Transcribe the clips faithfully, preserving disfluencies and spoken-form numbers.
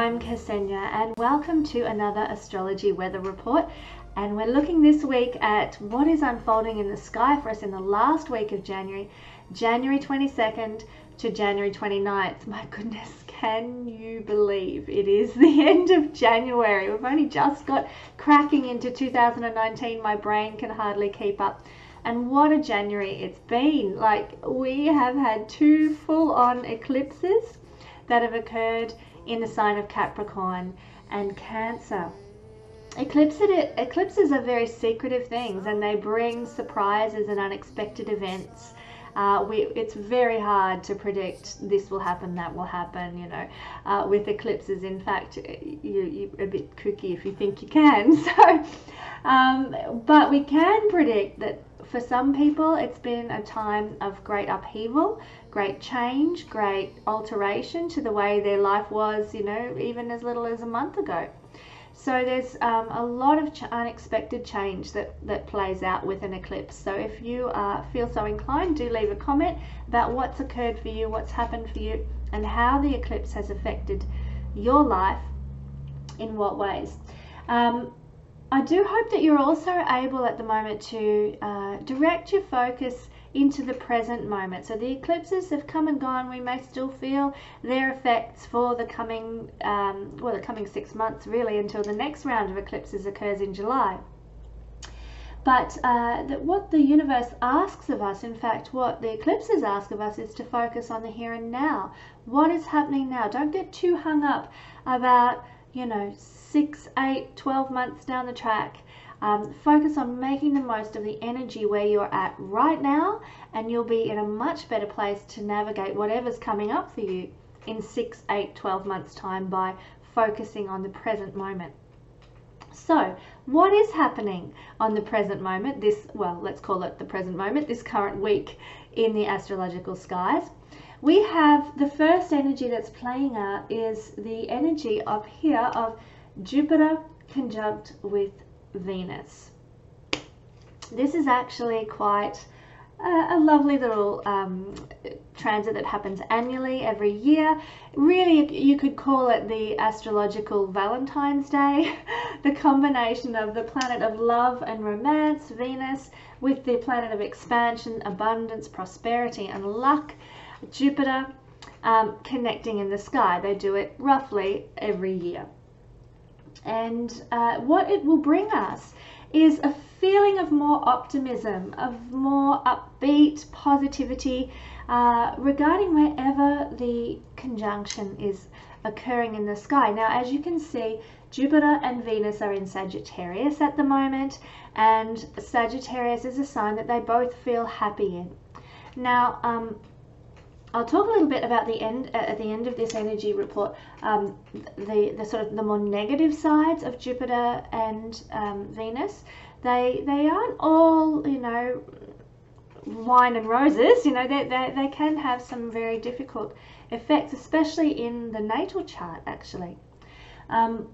I'm Ksenia and welcome to another Astrology Weather Report. And we're looking this week at what is unfolding in the sky for us in the last week of January, January twenty-second to January twenty-ninth. My goodness, can you believe it is the end of January? We've only just got cracking into two thousand nineteen. My brain can hardly keep up. And what a January it's been. Like, we have had two full-on eclipses that have occurred in the sign of Capricorn and Cancer. Eclipses are very secretive things, and they bring surprises and unexpected events. Uh, we, it's very hard to predict this will happen, that will happen, you know, uh, with eclipses. In fact, you, you're a bit kooky if you think you can. So, um, but we can predict that for some people it's been a time of great upheaval, great change, great alteration to the way their life was, you know, even as little as a month ago. So there's um, a lot of ch unexpected change that, that plays out with an eclipse. So if you uh, feel so inclined, do leave a comment about what's occurred for you, what's happened for you, and how the eclipse has affected your life, in what ways. Um, I do hope that you're also able at the moment to uh, direct your focus into the present moment. So the eclipses have come and gone. We may still feel their effects for the coming, um, well, the coming six months really, until the next round of eclipses occurs in July. But uh, that what the universe asks of us, in fact, what the eclipses ask of us, is to focus on the here and now. What is happening now? Don't get too hung up about, you know, six, eight, twelve months down the track. Um, focus on making the most of the energy where you're at right now, and you'll be in a much better place to navigate whatever's coming up for you in six, eight, twelve months time by focusing on the present moment. So what is happening on the present moment, this, well, let's call it the present moment, this current week in the astrological skies? We have the first energy that's playing out is the energy up here of Jupiter conjunct with Venus. This is actually quite a, a lovely little um, transit that happens annually every year. Really, you could call it the astrological Valentine's Day, the combination of the planet of love and romance, Venus, with the planet of expansion, abundance, prosperity, and luck, Jupiter, um, connecting in the sky. They do it roughly every year. And uh, what it will bring us is a feeling of more optimism, of more upbeat positivity uh, regarding wherever the conjunction is occurring in the sky. Now, as you can see, Jupiter and Venus are in Sagittarius at the moment, and Sagittarius is a sign that they both feel happy in. Now, um, I'll talk a little bit about the end at the end of this energy report, um, the the sort of the more negative sides of Jupiter and um, Venus. They they aren't all, you know, wine and roses. You know, they they they can have some very difficult effects, especially in the natal chart, actually. Um,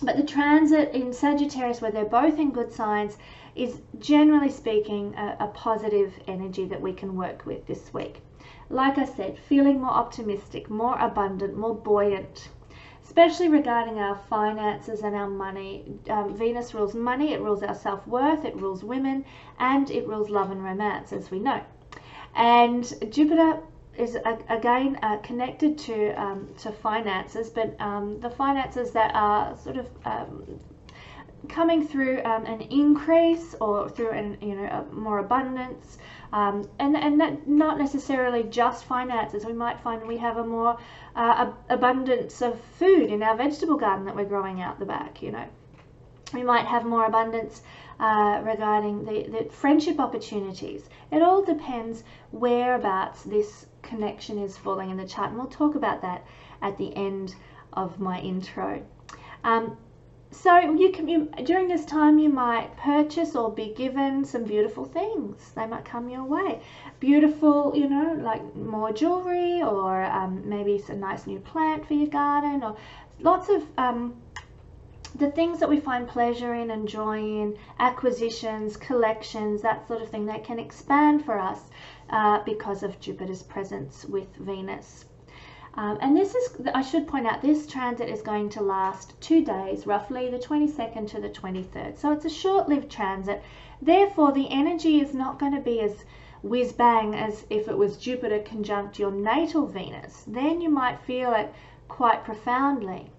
but the transit in Sagittarius, where they're both in good signs, is generally speaking a, a positive energy that we can work with this week. Like I said, feeling more optimistic, more abundant, more buoyant, especially regarding our finances and our money. Um, Venus rules money, it rules our self-worth, it rules women, and it rules love and romance, as we know. And Jupiter is uh, again uh, connected to um, to finances, but um, the finances that are sort of um, coming through um, an increase, or through an, you know, more abundance, um, and and that not necessarily just finances. We might find we have a more uh, abundance of food in our vegetable garden that we're growing out the back. You know, we might have more abundance uh, regarding the, the friendship opportunities. It all depends whereabouts this connection is falling in the chart, and we'll talk about that at the end of my intro. Um, So you can, you, during this time you might purchase or be given some beautiful things. They might come your way. Beautiful, you know, like more jewelry, or um, maybe some nice new plant for your garden, or lots of um, the things that we find pleasure in and joy in, acquisitions, collections, that sort of thing, that can expand for us uh, because of Jupiter's presence with Venus. Um, and this is, I should point out, this transit is going to last two days, roughly the twenty-second to the twenty-third. So it's a short-lived transit. Therefore, the energy is not going to be as whiz-bang as if it was Jupiter conjunct your natal Venus. Then you might feel it quite profoundly.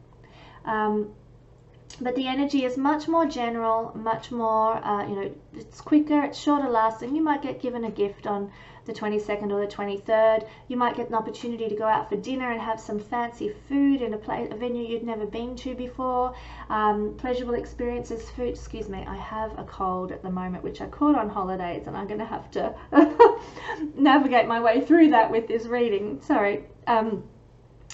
Um, but the energy is much more general, much more, uh, you know, it's quicker, it's shorter lasting. You might get given a gift on the twenty-second or the twenty-third. You might get an opportunity to go out for dinner and have some fancy food in a place, a venue you'd never been to before. Um, pleasurable experiences, food, excuse me, I have a cold at the moment, which I caught on holidays, and I'm going to have to navigate my way through that with this reading. Sorry. Um,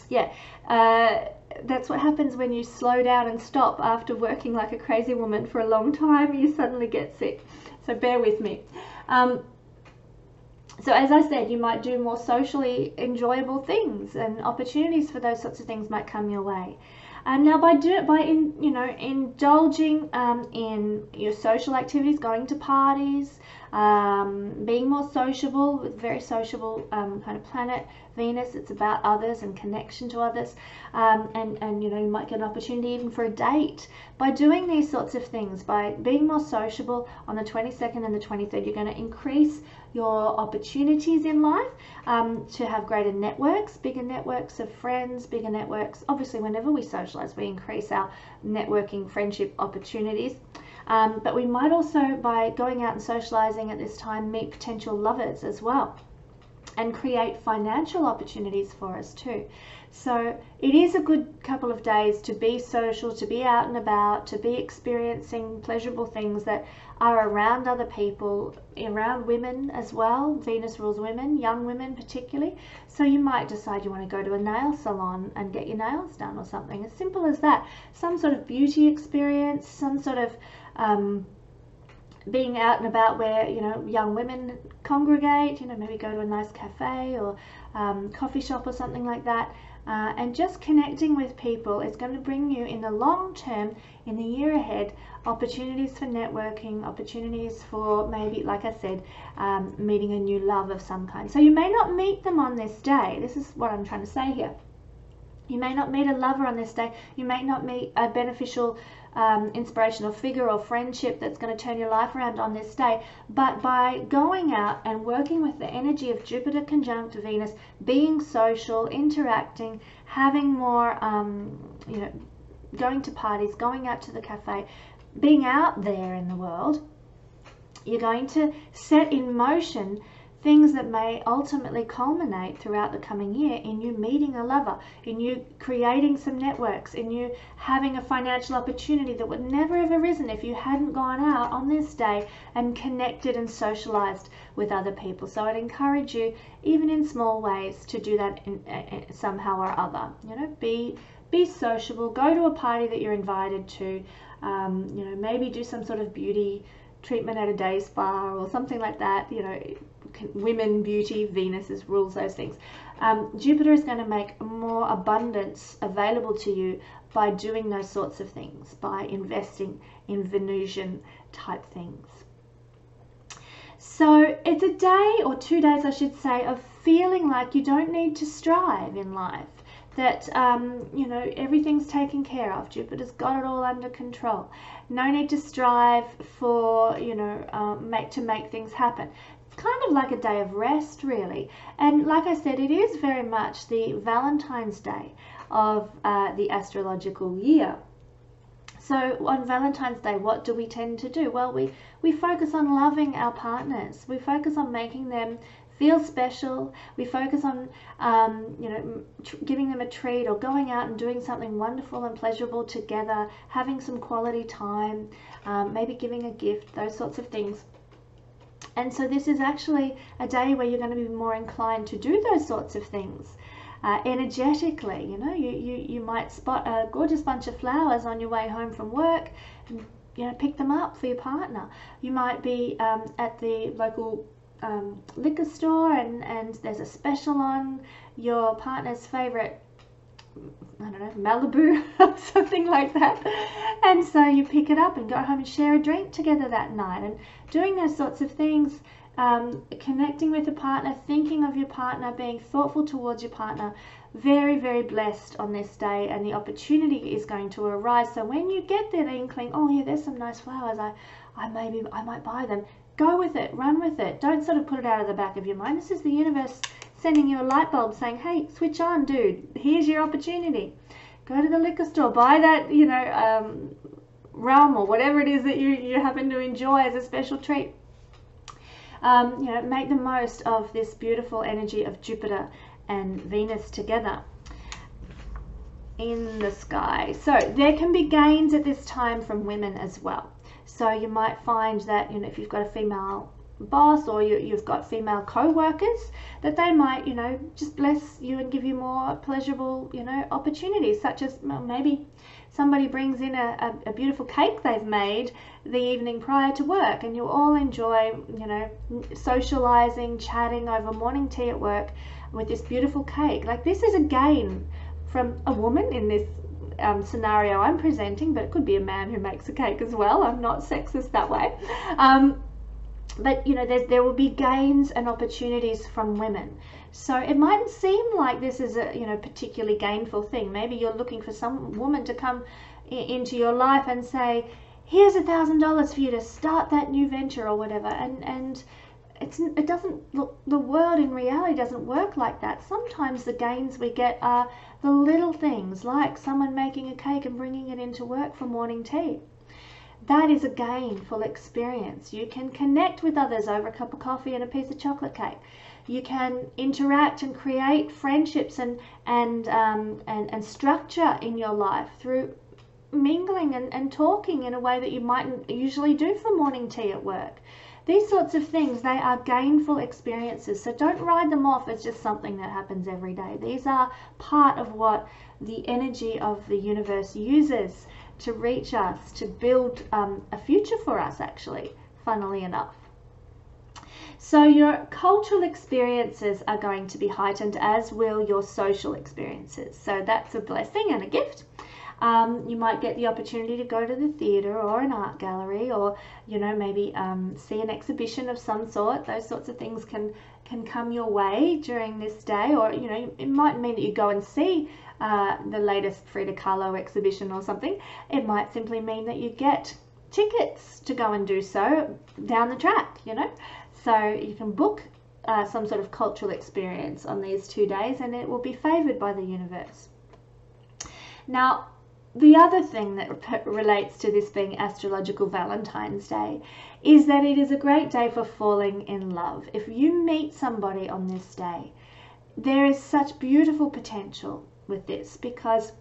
yeah. Uh, that's what happens when you slow down and stop after working like a crazy woman for a long time. You suddenly get sick. So bear with me. Um, So as I said, you might do more socially enjoyable things, and opportunities for those sorts of things might come your way. And um, now by do by in, you know indulging um, in your social activities, going to parties, um, being more sociable with very sociable um, kind of planet Venus. It's about others and connection to others, um, and and you know you might get an opportunity even for a date by doing these sorts of things. By being more sociable on the twenty-second and the twenty-third, you're going to increase your opportunities in life, um, to have greater networks, bigger networks of friends, bigger networks. Obviously, whenever we socialize, we increase our networking, friendship opportunities. Um, but we might also, by going out and socializing at this time, meet potential lovers as well, and create financial opportunities for us too. So it is a good couple of days to be social, to be out and about, to be experiencing pleasurable things that are around other people, around women as well. Venus rules women, young women particularly. So you might decide you want to go to a nail salon and get your nails done or something as simple as that. Some sort of beauty experience, some sort of um, being out and about where, you know, young women congregate, you know, maybe go to a nice cafe or um, coffee shop or something like that. Uh, and just connecting with people is going to bring you, in the long term, in the year ahead, opportunities for networking, opportunities for maybe, like I said, um, meeting a new love of some kind. So you may not meet them on this day. This is what I'm trying to say here. You may not meet a lover on this day. You may not meet a beneficial um, inspirational figure or friendship that's going to turn your life around on this day. But by going out and working with the energy of Jupiter conjunct Venus, being social, interacting, having more, um, you know, going to parties, going out to the cafe, being out there in the world, you're going to set in motion things that may ultimately culminate throughout the coming year in you meeting a lover, in you creating some networks, in you having a financial opportunity that would never have arisen if you hadn't gone out on this day and connected and socialized with other people. So I'd encourage you, even in small ways, to do that in, uh, somehow or other. You know, be be sociable, go to a party that you're invited to, um, you know, maybe do some sort of beauty treatment at a day spa or something like that. You know, women, beauty, Venus rules those things. Um, Jupiter is going to make more abundance available to you by doing those sorts of things, by investing in Venusian type things. So it's a day, or two days I should say, of feeling like you don't need to strive in life. That, um, you know, everything's taken care of. Jupiter's got it all under control. No need to strive for, you know, um, make, to make things happen. It's kind of like a day of rest, really. And like I said, it is very much the Valentine's Day of uh, the astrological year. So on Valentine's Day, what do we tend to do? Well, we, we focus on loving our partners. We focus on making them feel special. We focus on, um, you know, giving them a treat, or going out and doing something wonderful and pleasurable together, having some quality time, um, maybe giving a gift, those sorts of things. And so this is actually a day where you're going to be more inclined to do those sorts of things. Uh, energetically, you know, you, you, you might spot a gorgeous bunch of flowers on your way home from work and, you know, pick them up for your partner. You might be um, at the local Um, liquor store and, and there's a special on your partner's favorite, I don't know, Malibu, something like that. And so you pick it up and go home and share a drink together that night. And doing those sorts of things um, connecting with a partner, thinking of your partner, being thoughtful towards your partner. Very, very blessed on this day, and the opportunity is going to arise. So when you get that inkling, oh yeah, there's some nice flowers, I, I maybe I might buy them. Go with it, run with it. Don't sort of put it out of the back of your mind. This is the universe sending you a light bulb saying, hey, switch on, dude. Here's your opportunity. Go to the liquor store, buy that, you know, um, rum or whatever it is that you, you happen to enjoy as a special treat. Um, you know, make the most of this beautiful energy of Jupiter and Venus together in the sky. So there can be gains at this time from women as well. So you might find that, you know, if you've got a female boss or you, you've got female co-workers, that they might, you know, just bless you and give you more pleasurable, you know, opportunities, such as, well, maybe somebody brings in a, a, a beautiful cake they've made the evening prior to work, and you all enjoy, you know, socializing, chatting over morning tea at work with this beautiful cake. Like, this is a gain from a woman in this Um, scenario I'm presenting, but it could be a man who makes a cake as well. I'm not sexist that way. Um, but you know, there's, there will be gains and opportunities from women. So it mightn't seem like this is a, you know, particularly gainful thing. Maybe you're looking for some woman to come in, into your life and say, here's a thousand dollars for you to start that new venture or whatever. And, and it's, it doesn't look, the world in reality doesn't work like that. Sometimes the gains we get are the little things, like someone making a cake and bringing it into work for morning tea. That is a gainful experience. You can connect with others over a cup of coffee and a piece of chocolate cake. You can interact and create friendships and and um, and, and structure in your life through mingling and, and talking in a way that you mightn't usually do for morning tea at work. These sorts of things, they are gainful experiences, so don't ride them off as just something that happens every day. These are part of what the energy of the universe uses to reach us, to build um, a future for us, actually, funnily enough. So your cultural experiences are going to be heightened, as will your social experiences. So that's a blessing and a gift. Um, you might get the opportunity to go to the theatre or an art gallery, or, you know, maybe um, see an exhibition of some sort. Those sorts of things can can come your way during this day. Or, you know, it might mean that you go and see uh, the latest Frida Kahlo exhibition or something. It might simply mean that you get tickets to go and do so down the track, you know. So you can book uh, some sort of cultural experience on these two days, and it will be favoured by the universe. Now, the other thing that relates to this being astrological Valentine's Day is that it is a great day for falling in love. If you meet somebody on this day, there is such beautiful potential with this, because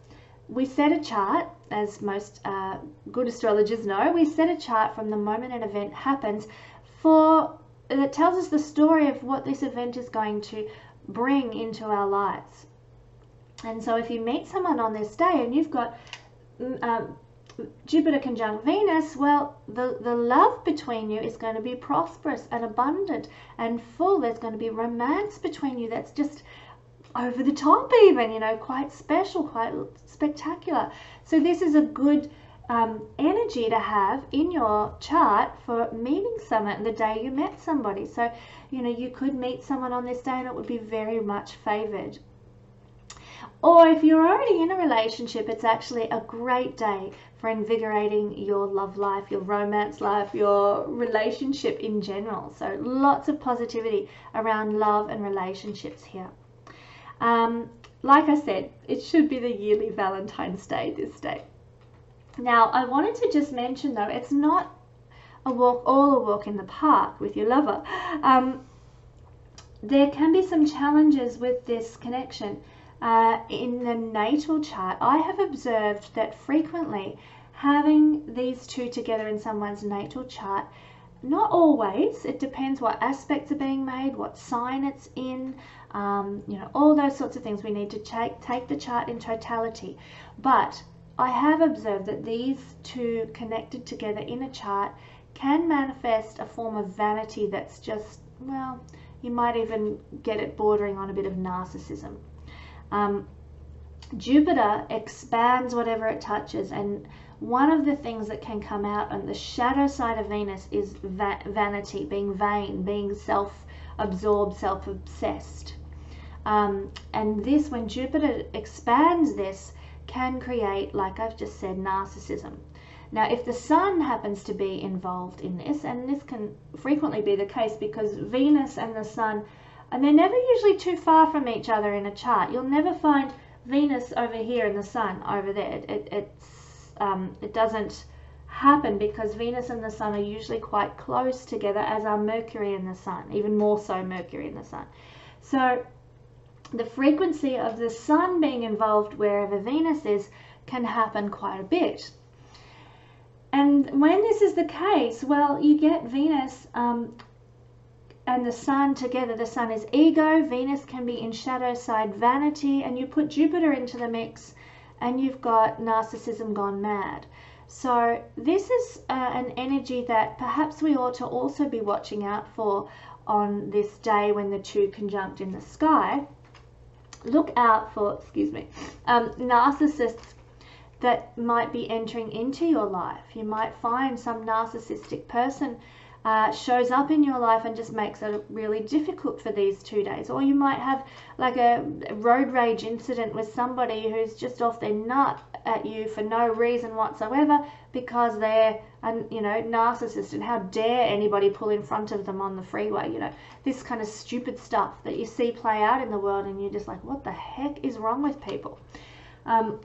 we set a chart, as most uh, good astrologers know, we set a chart from the moment an event happens for that tells us the story of what this event is going to bring into our lives. And so if you meet someone on this day and you've got Um, Jupiter conjunct Venus, well, the, the love between you is going to be prosperous and abundant and full. There's going to be romance between you that's just over the top even, you know, quite special, quite spectacular. So this is a good um, energy to have in your chart for meeting someone the day you met somebody. So, you know, you could meet someone on this day and it would be very much favoured. Or if you're already in a relationship, it's actually a great day for invigorating your love life, your romance life, your relationship in general. So lots of positivity around love and relationships here. Um, like I said, it should be the yearly Valentine's Day this day. Now, I wanted to just mention, though, it's not a walk, all a walk in the park with your lover. Um, there can be some challenges with this connection. Uh, in the natal chart, I have observed that frequently having these two together in someone's natal chart, not always, it depends what aspects are being made, what sign it's in, um, you know, all those sorts of things. We need to take, take the chart in totality. But I have observed that these two connected together in a chart can manifest a form of vanity that's just, well, you might even get it bordering on a bit of narcissism. Um, Jupiter expands whatever it touches, and one of the things that can come out on the shadow side of Venus is va vanity, being vain, being self-absorbed, self-obsessed. Um, and this, when Jupiter expands this, can create, like I've just said, narcissism. Now, if the sun happens to be involved in this, and this can frequently be the case because Venus and the sun, and they're never usually too far from each other in a chart. You'll never find Venus over here and the sun over there. It, it, it's, um, it doesn't happen because Venus and the sun are usually quite close together, as are Mercury and the sun, even more so Mercury and the sun. So the frequency of the sun being involved wherever Venus is can happen quite a bit. And when this is the case, well, you get Venus um, and the sun together. The sun is ego, Venus can be in shadow side vanity, and you put Jupiter into the mix and you've got narcissism gone mad. So this is uh, an energy that perhaps we ought to also be watching out for on this day when the two conjunct in the sky. Look out for, excuse me, um, narcissists that might be entering into your life. You might find some narcissistic person uh, shows up in your life and just makes it really difficult for these two days. Or you might have like a road rage incident with somebody who's just off their nut at you for no reason whatsoever because they're, you know, narcissist, and how dare anybody pull in front of them on the freeway, you know, this kind of stupid stuff that you see play out in the world, and you're just like, what the heck is wrong with people? Um,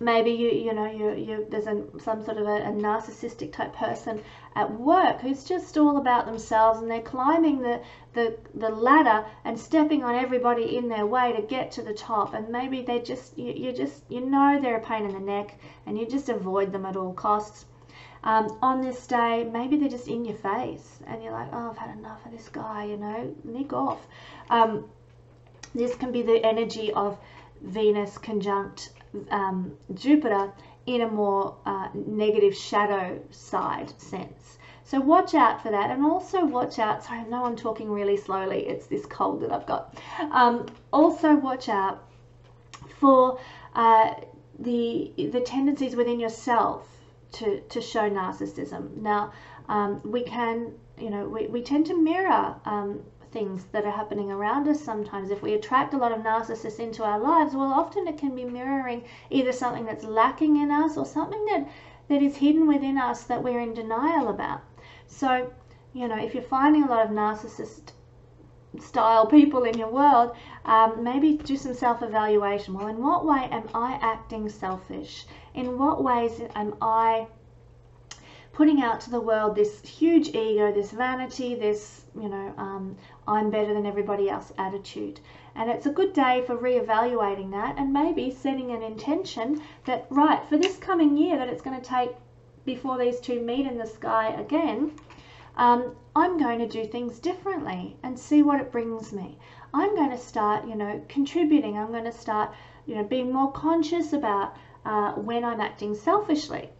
Maybe you, you know, you, you, there's a, some sort of a, a narcissistic type person at work who's just all about themselves, and they're climbing the, the, the ladder and stepping on everybody in their way to get to the top. And maybe they just, you, you just, you know, they're a pain in the neck and you just avoid them at all costs. Um, on this day, maybe they're just in your face and you're like, oh, I've had enough of this guy, you know, nick off. Um, this can be the energy of Venus conjunct Um, Jupiter in a more uh, negative shadow side sense. So watch out for that, and also watch out, sorry, I know I'm talking really slowly, it's this cold that I've got. Um, also watch out for uh, the the tendencies within yourself to, to show narcissism. Now um, we can, you know, we, we tend to mirror um, things that are happening around us sometimes. If we attract a lot of narcissists into our lives, well, often it can be mirroring either something that's lacking in us or something that, that is hidden within us that we're in denial about. So, you know, if you're finding a lot of narcissist style people in your world, um, maybe do some self-evaluation. Well, in what way am I acting selfish? In what ways am I putting out to the world this huge ego, this vanity, this, you know, um, I'm better than everybody else attitude? And it's a good day for reevaluating that, and maybe setting an intention that, right, for this coming year that it's going to take before these two meet in the sky again, um, I'm going to do things differently and see what it brings me. I'm going to start, you know, contributing. I'm going to start, you know, being more conscious about uh, when I'm acting selfishly.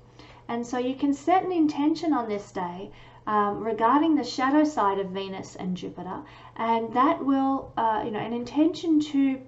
And so you can set an intention on this day um, regarding the shadow side of Venus and Jupiter, and that will, uh, you know, an intention to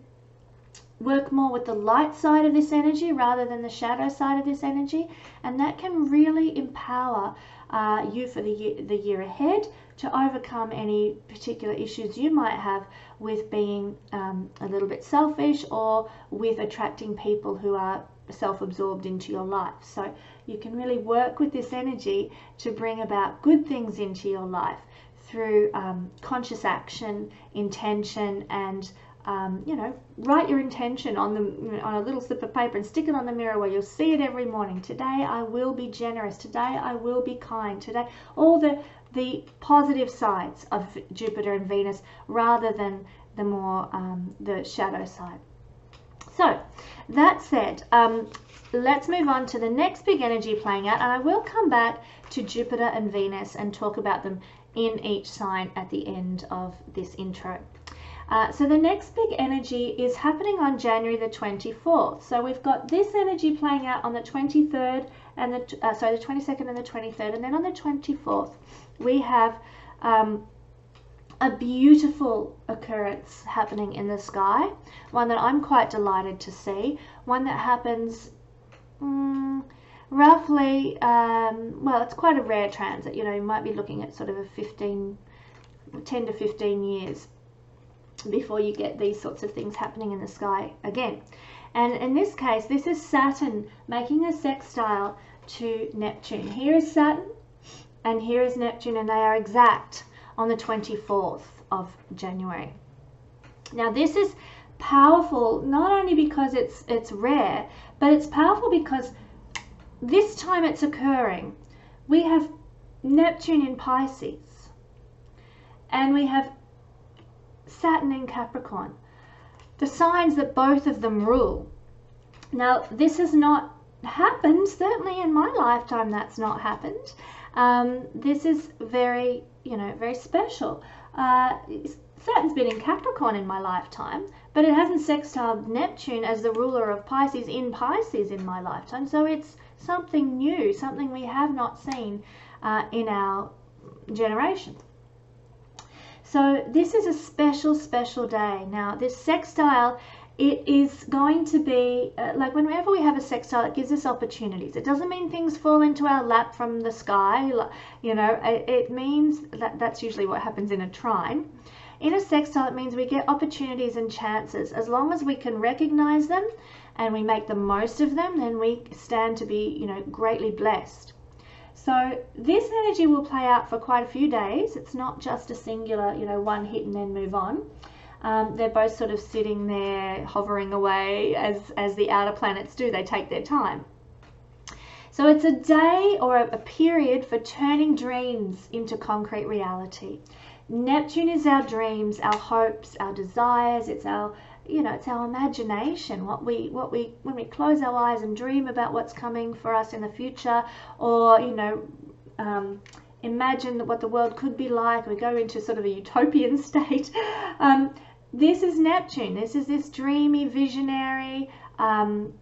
work more with the light side of this energy rather than the shadow side of this energy, and that can really empower uh, you for the year, the year ahead, to overcome any particular issues you might have with being um, a little bit selfish, or with attracting people who are self-absorbed into your life. So you can really work with this energy to bring about good things into your life through um, conscious action, intention, and um, you know, write your intention on the on a little slip of paper and stick it on the mirror where you'll see it every morning. Today I will be generous. Today I will be kind. Today, all the the positive sides of Jupiter and Venus, rather than the more um, the shadow side. So that said, um, let's move on to the next big energy playing out, and I will come back to Jupiter and Venus and talk about them in each sign at the end of this intro. Uh, so the next big energy is happening on January the twenty-fourth. So we've got this energy playing out on the twenty-third and the uh, sorry, the twenty-second and the twenty-third, and then on the twenty-fourth we have um, a beautiful occurrence happening in the sky, one that I'm quite delighted to see, one that happens um, roughly, um, well, it's quite a rare transit. You know, you might be looking at sort of a fifteen, ten to fifteen years before you get these sorts of things happening in the sky again. And in this case, this is Saturn making a sextile to Neptune. Here is Saturn and here is Neptune, and they are exact on the twenty-fourth of January. Now, this is powerful not only because it's it's rare, but it's powerful because this time it's occurring. We have Neptune in Pisces and we have Saturn in Capricorn, the signs that both of them rule. Now, this has not happened, certainly in my lifetime that's not happened. Um, this is very, you know, very special. Uh, Saturn's been in Capricorn in my lifetime, but it hasn't sextiled Neptune as the ruler of Pisces in Pisces in my lifetime. So it's something new, something we have not seen uh, in our generation. So this is a special, special day. Now, this sextile, it is going to be, uh, like whenever we have a sextile, it gives us opportunities. It doesn't mean things fall into our lap from the sky, you know, it, it means that that's usually what happens in a trine. In a sextile, it means we get opportunities and chances. As long as we can recognize them and we make the most of them, then we stand to be, you know, greatly blessed. So this energy will play out for quite a few days. It's not just a singular, you know, one hit and then move on. Um, they're both sort of sitting there hovering away as, as the outer planets do. They take their time. So it's a day or a period for turning dreams into concrete reality. Neptune is our dreams, our hopes, our desires. It's our, you know, it's our imagination, what we, what we, when we close our eyes and dream about what's coming for us in the future, or, you know, um, imagine what the world could be like. We go into sort of a utopian state. Um, this is Neptune. This is this dreamy, visionary, um,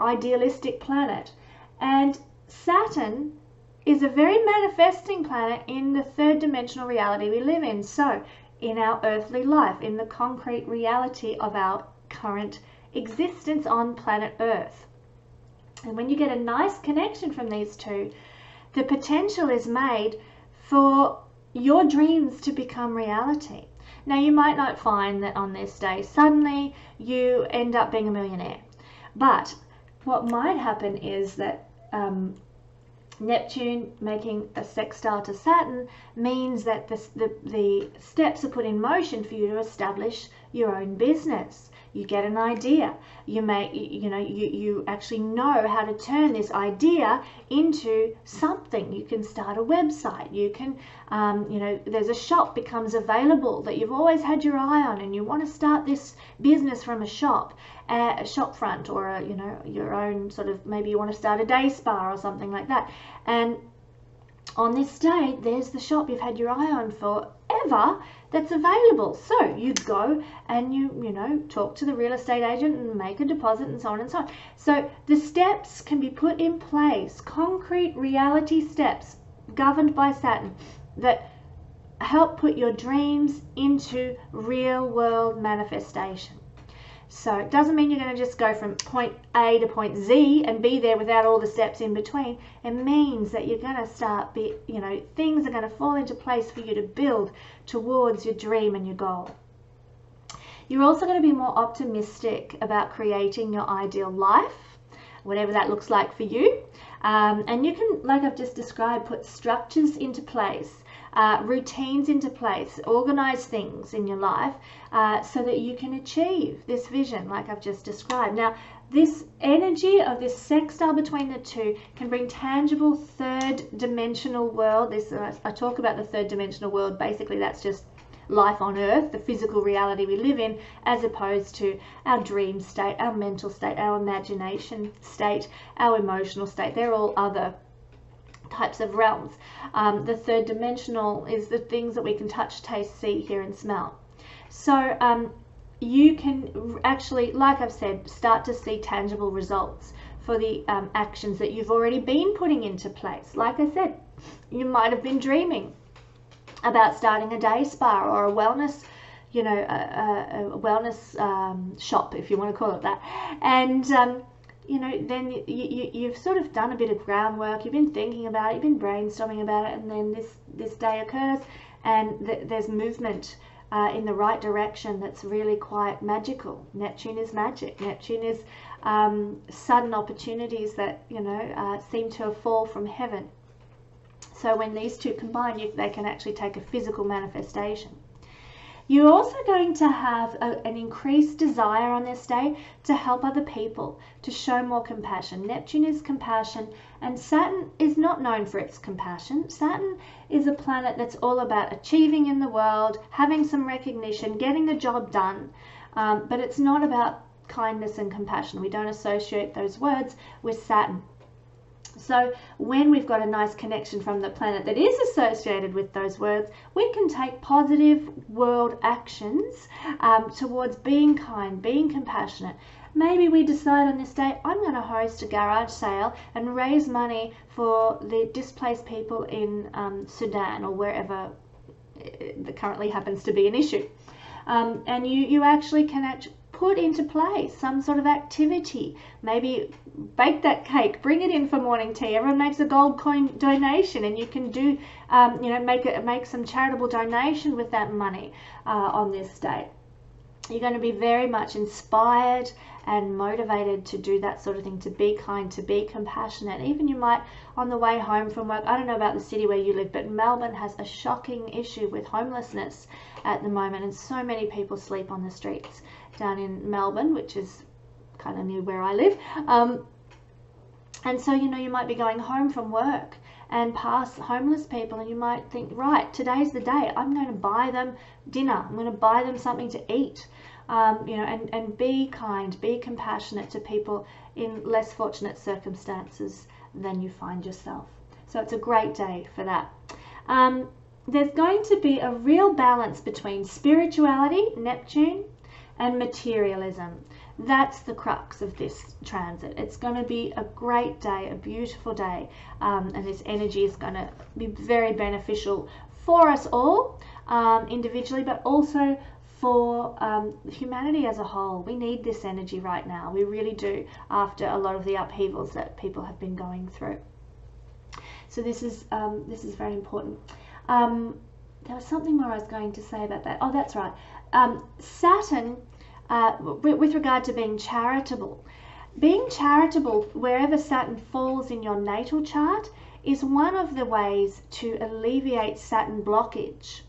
idealistic planet. And Saturn is a very manifesting planet in the third dimensional reality we live in. So in our earthly life, in the concrete reality of our current existence on planet Earth. And when you get a nice connection from these two, the potential is made for your dreams to become reality. Now, you might not find that on this day suddenly you end up being a millionaire, but what might happen is that um, Neptune making a sextile to Saturn means that the, the, the steps are put in motion for you to establish your own business. You get an idea. You may, you know, you, you actually know how to turn this idea into something. You can start a website. You can, um, you know, there's a shop becomes available that you've always had your eye on, and you want to start this business from a shop, uh, a shop front, or a, you know, your own sort of, maybe you want to start a day spa or something like that. And on this day, there's the shop you've had your eye on for ever that's available. So you go and you, you know, talk to the real estate agent and make a deposit and so on and so on. So the steps can be put in place, concrete reality steps governed by Saturn that help put your dreams into real world manifestation. So it doesn't mean you're going to just go from point A to point Z and be there without all the steps in between. It means that you're going to start, be, you know, things are going to fall into place for you to build towards your dream and your goal. You're also going to be more optimistic about creating your ideal life, whatever that looks like for you. Um, and you can, like I've just described, put structures into place. Uh, routines into place, organize things in your life uh, so that you can achieve this vision like I've just described. Now, this energy of this sextile between the two can bring tangible third dimensional world. This uh, I talk about the third dimensional world. Basically, that's just life on Earth, the physical reality we live in, as opposed to our dream state, our mental state, our imagination state, our emotional state. They're all other types of realms. Um, the third dimensional is the things that we can touch, taste, see, hear and smell. So um, you can actually, like I've said, start to see tangible results for the um, actions that you've already been putting into place. Like I said, you might have been dreaming about starting a day spa or a wellness, you know, a, a wellness um, shop, if you want to call it that. And um, you know, then you, you, you've sort of done a bit of groundwork, you've been thinking about it, you've been brainstorming about it, and then this, this day occurs and th there's movement uh, in the right direction that's really quite magical. Neptune is magic. Neptune is um, sudden opportunities that, you know, uh, seem to fall from heaven. So when these two combine, you, they can actually take a physical manifestation. You're also going to have a, an increased desire on this day to help other people, to show more compassion. Neptune is compassion, and Saturn is not known for its compassion. Saturn is a planet that's all about achieving in the world, having some recognition, getting the job done, um, but it's not about kindness and compassion. We don't associate those words with Saturn. So when we've got a nice connection from the planet that is associated with those words, we can take positive world actions um, towards being kind, being compassionate. Maybe we decide on this day, I'm going to host a garage sale and raise money for the displaced people in um, Sudan or wherever it currently happens to be an issue. Um, and you, you actually can actually put into play some sort of activity. Maybe bake that cake, bring it in for morning tea. Everyone makes a gold coin donation, and you can do, um, you know, make a, make some charitable donation with that money uh, on this day. You're going to be very much inspired and motivated to do that sort of thing, to be kind, to be compassionate. Even you might, on the way home from work, I don't know about the city where you live, but Melbourne has a shocking issue with homelessness at the moment, and so many people sleep on the streets down in Melbourne, which is kind of near where I live. Um, and so, you know, you might be going home from work and pass homeless people, and you might think, right, today's the day. I'm going to buy them dinner. I'm going to buy them something to eat. Um, you know, and, and be kind, be compassionate to people in less fortunate circumstances than you find yourself. So it's a great day for that. Um, there's going to be a real balance between spirituality, Neptune, and materialism. That's the crux of this transit. It's going to be a great day, a beautiful day, um, and this energy is going to be very beneficial for us all, um, individually, but also for um, humanity as a whole. We need this energy right now. We really do, after a lot of the upheavals that people have been going through. So this is um, this is very important. Um, there was something more I was going to say about that. Oh, that's right. Um, Saturn, uh, with regard to being charitable, being charitable wherever Saturn falls in your natal chart is one of the ways to alleviate Saturn blockage.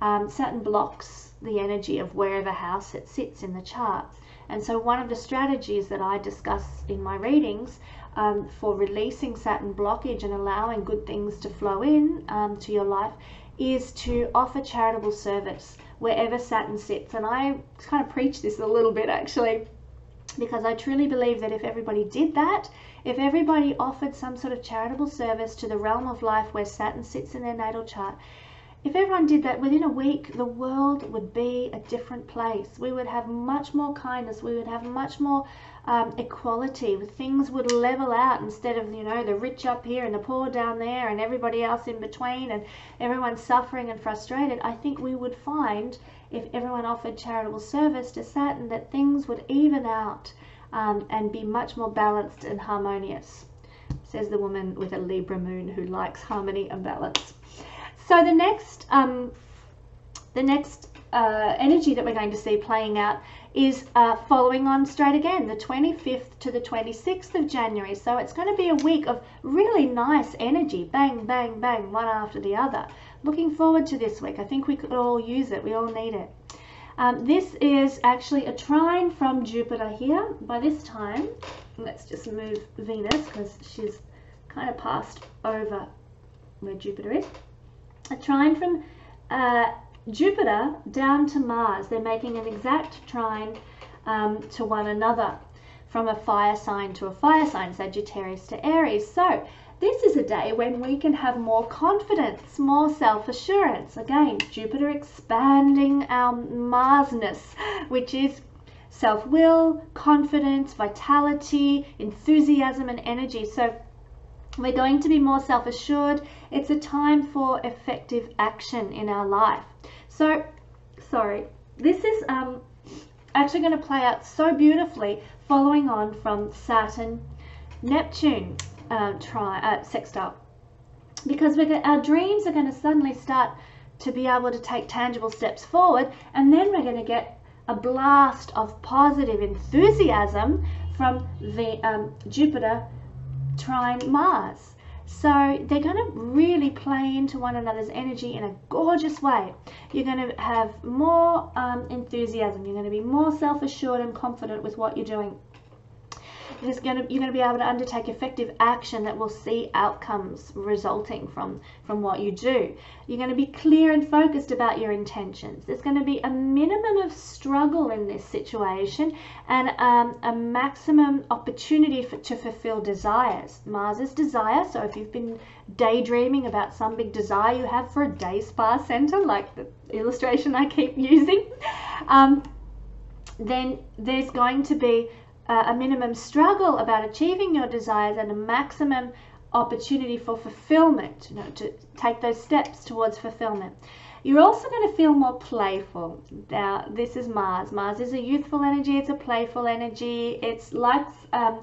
Um, Saturn blocks the energy of wherever house it sits in the chart. And so one of the strategies that I discuss in my readings um, for releasing Saturn blockage and allowing good things to flow in um, to your life is to offer charitable service wherever Saturn sits. And I kind of preach this a little bit, actually, because I truly believe that if everybody did that, if everybody offered some sort of charitable service to the realm of life where Saturn sits in their natal chart, if everyone did that, within a week, the world would be a different place. We would have much more kindness. We would have much more um, equality. Things would level out instead of, you know, the rich up here and the poor down there and everybody else in between and everyone suffering and frustrated. I think we would find, if everyone offered charitable service to Saturn, that things would even out um, and be much more balanced and harmonious, says the woman with a Libra moon who likes harmony and balance. So the next, um, the next uh, energy that we're going to see playing out is uh, following on straight again, the twenty-fifth to the twenty-sixth of January. So it's going to be a week of really nice energy, bang, bang, bang, one after the other. Looking forward to this week. I think we could all use it. We all need it. Um, this is actually a trine from Jupiter here. By this time, let's just move Venus because she's kind of passed over where Jupiter is. A trine from uh, Jupiter down to Mars. They're making an exact trine um, to one another, from a fire sign to a fire sign, Sagittarius to Aries. So this is a day when we can have more confidence, more self-assurance. Again, Jupiter expanding our Marsness, which is self-will, confidence, vitality, enthusiasm, and energy. So we're going to be more self-assured. It's a time for effective action in our life. So, sorry, this is um, actually going to play out so beautifully following on from Saturn Neptune uh, tri uh, sextile, because we're gonna, our dreams are going to suddenly start to be able to take tangible steps forward, and then we're going to get a blast of positive enthusiasm from the um, Jupiter trine Mars. So they're going to really play into one another's energy in a gorgeous way. You're going to have more um, enthusiasm. You're going to be more self-assured and confident with what you're doing. It's going to, you're going to be able to undertake effective action that will see outcomes resulting from, from what you do. You're going to be clear and focused about your intentions. There's going to be a minimum of struggle in this situation and um, a maximum opportunity for, to fulfill desires. Mars is desire, so if you've been daydreaming about some big desire you have for a day spa center, like the illustration I keep using, um, then there's going to be Uh, a minimum struggle about achieving your desires and a maximum opportunity for fulfillment, you know, to take those steps towards fulfillment. You're also going to feel more playful. Now, this is Mars. Mars is a youthful energy. It's a playful energy. It's like um,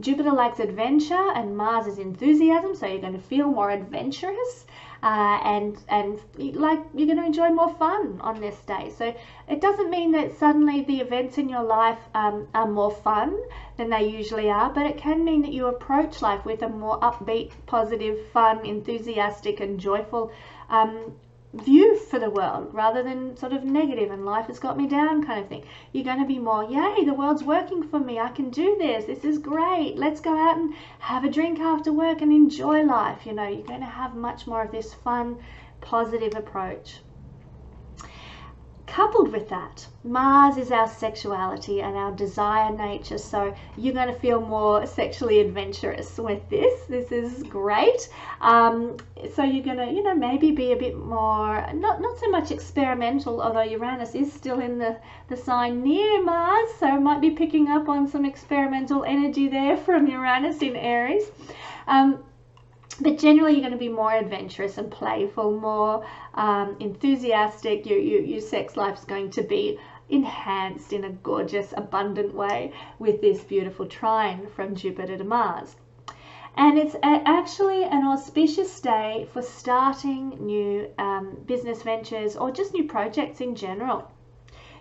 Jupiter likes adventure and Mars is enthusiasm, so you're going to feel more adventurous uh, and and like you're going to enjoy more fun on this day. So it doesn't mean that suddenly the events in your life um, are more fun than they usually are, but it can mean that you approach life with a more upbeat, positive, fun, enthusiastic and joyful um, view for the world, rather than sort of negative and life has got me down kind of thing. You're going to be more, yay, the world's working for me, I can do this, this is great, let's go out and have a drink after work and enjoy life. You know, you're going to have much more of this fun, positive approach. Coupled with that, Mars is our sexuality and our desire nature, so you're going to feel more sexually adventurous with this. This is great. Um, so you're going to, you know, maybe be a bit more, not, not so much experimental, although Uranus is still in the, the sign near Mars, so might be picking up on some experimental energy there from Uranus in Aries. Um, But generally, you're going to be more adventurous and playful, more um, enthusiastic. Your, your, your sex life is going to be enhanced in a gorgeous, abundant way with this beautiful trine from Jupiter to Mars. And it's actually an auspicious day for starting new um, business ventures or just new projects in general.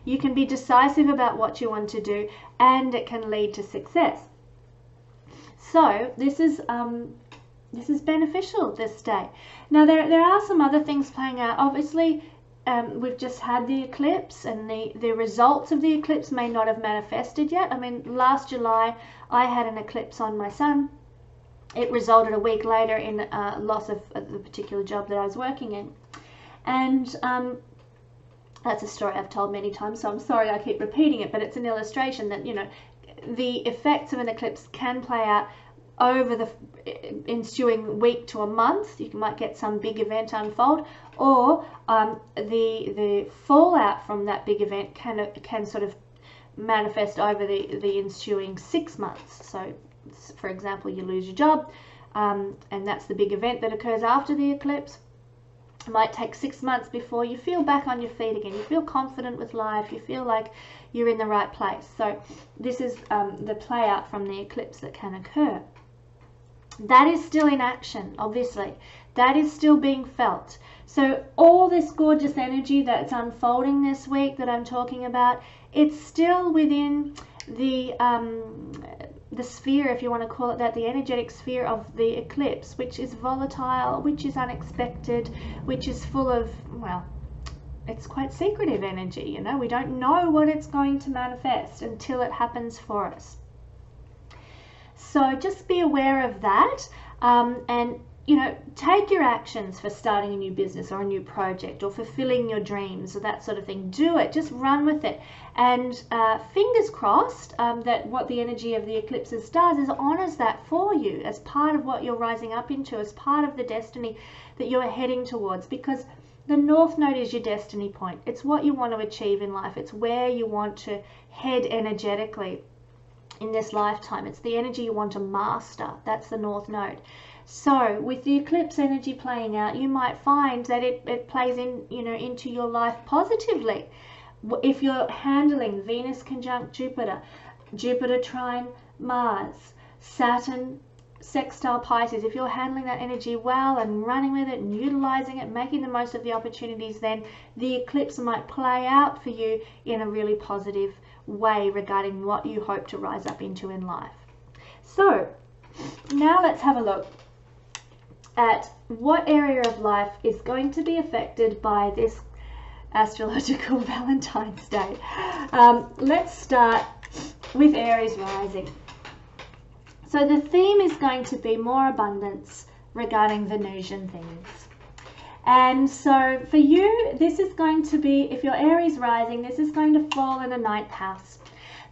You can be decisive about what you want to do, and it can lead to success. So this is... Um, This is beneficial this day. Now there, there are some other things playing out. Obviously, um, we've just had the eclipse and the, the results of the eclipse may not have manifested yet. I mean, last July, I had an eclipse on my sun. It resulted a week later in uh, loss of the particular job that I was working in. And um, that's a story I've told many times, so I'm sorry I keep repeating it, but it's an illustration that, you know, the effects of an eclipse can play out over the ensuing week to a month. You might get some big event unfold, or um, the the fallout from that big event can can sort of manifest over the the ensuing six months. So, for example, you lose your job, um, and that's the big event that occurs after the eclipse. It might take six months before you feel back on your feet again. You feel confident with life. You feel like you're in the right place. So, this is um, the play out from the eclipse that can occur. That is still in action, obviously. That is still being felt. So all this gorgeous energy that's unfolding this week that I'm talking about, it's still within the um, the sphere, if you want to call it that, the energetic sphere of the eclipse, which is volatile, which is unexpected, which is full of, well, it's quite secretive energy, you know. We don't know what it's going to manifest until it happens for us. So just be aware of that, um, and, you know, take your actions for starting a new business or a new project or fulfilling your dreams or that sort of thing. Do it. Just run with it. And uh, fingers crossed um, that what the energy of the eclipses does is honors that for you as part of what you're rising up into, as part of the destiny that you're heading towards, because the North Node is your destiny point. It's what you want to achieve in life. It's where you want to head energetically in this lifetime. It's the energy you want to master. That's the North Node. So with the eclipse energy playing out, you might find that it, it plays in, you know, into your life positively. if you're handling Venus conjunct Jupiter, Jupiter trine Mars, Saturn sextile Pisces, if you're handling that energy well and running with it and utilizing it, making the most of the opportunities, then the eclipse might play out for you in a really positive way regarding what you hope to rise up into in life. So now let's have a look at what area of life is going to be affected by this astrological Valentine's Day. Um, let's start with Aries rising. So the theme is going to be more abundance regarding Venusian things. And so for you, this is going to be, if you're Aries rising, this is going to fall in the ninth house.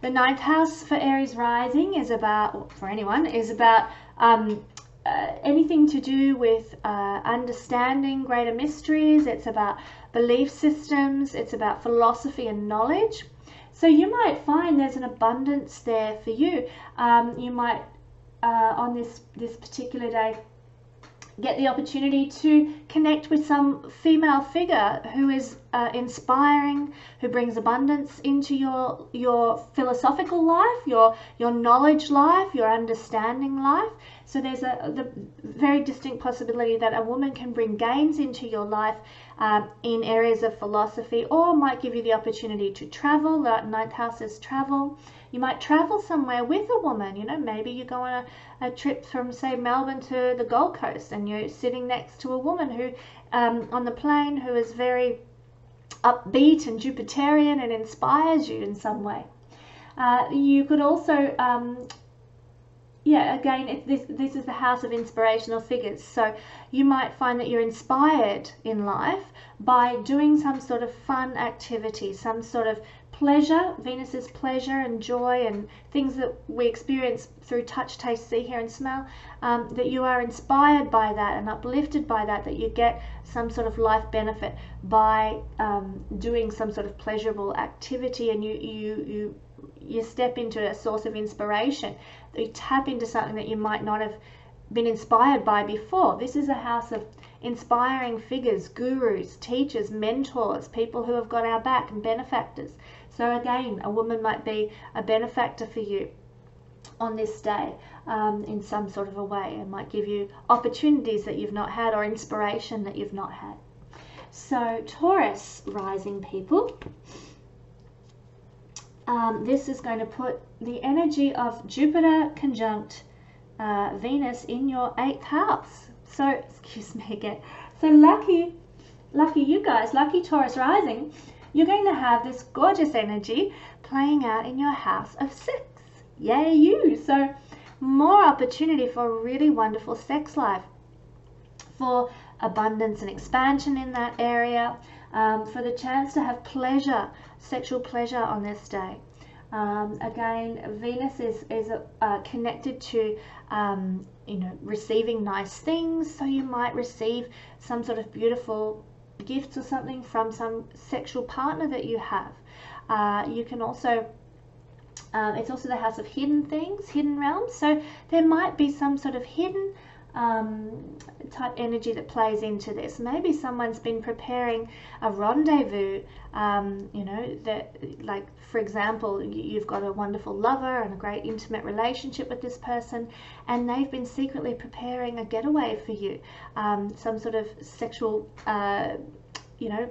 The ninth house for Aries rising is about, for anyone, is about um, uh, anything to do with uh, understanding greater mysteries. It's about belief systems. It's about philosophy and knowledge. So you might find there's an abundance there for you. Um, you might Uh, on this this particular day get the opportunity to connect with some female figure who is uh, inspiring, who brings abundance into your your philosophical life, your your knowledge life, your understanding life. So there's a the very distinct possibility that a woman can bring gains into your life um, in areas of philosophy, or might give you the opportunity to travel. The ninth house is travel. You might travel somewhere with a woman, you know, maybe you go on a, a trip from, say, Melbourne to the Gold Coast, and you're sitting next to a woman who, um, on the plane, who is very upbeat and Jupiterian and inspires you in some way. Uh, you could also, um, yeah, again, if this, this is the house of inspirational figures, so you might find that you're inspired in life by doing some sort of fun activity, some sort of pleasure. Venus's pleasure and joy and things that we experience through touch, taste, see, hear and smell, um, that you are inspired by that and uplifted by that, that you get some sort of life benefit by um, doing some sort of pleasurable activity, and you, you, you, you step into a source of inspiration. You tap into something that you might not have been inspired by before. This is a house of inspiring figures, gurus, teachers, mentors, people who have got our back, and benefactors. So again, a woman might be a benefactor for you on this day um, in some sort of a way, and might give you opportunities that you've not had or inspiration that you've not had. So Taurus rising people, um, this is going to put the energy of Jupiter conjunct uh, Venus in your eighth house. So, excuse me again. So lucky, lucky you guys, lucky Taurus rising, you're going to have this gorgeous energy playing out in your house of sex. Yay you! So more opportunity for a really wonderful sex life, for abundance and expansion in that area, um, for the chance to have pleasure, sexual pleasure on this day. Um, again, Venus is, is uh, connected to um, you know, receiving nice things, so you might receive some sort of beautiful gifts or something from some sexual partner that you have. Uh, you can also, um, it's also the house of hidden things, hidden realms, so there might be some sort of hidden um, type energy that plays into this. Maybe someone's been preparing a rendezvous, um, you know, that, like, for example, you've got a wonderful lover and a great intimate relationship with this person, and they've been secretly preparing a getaway for you, um, some sort of sexual, uh, you know,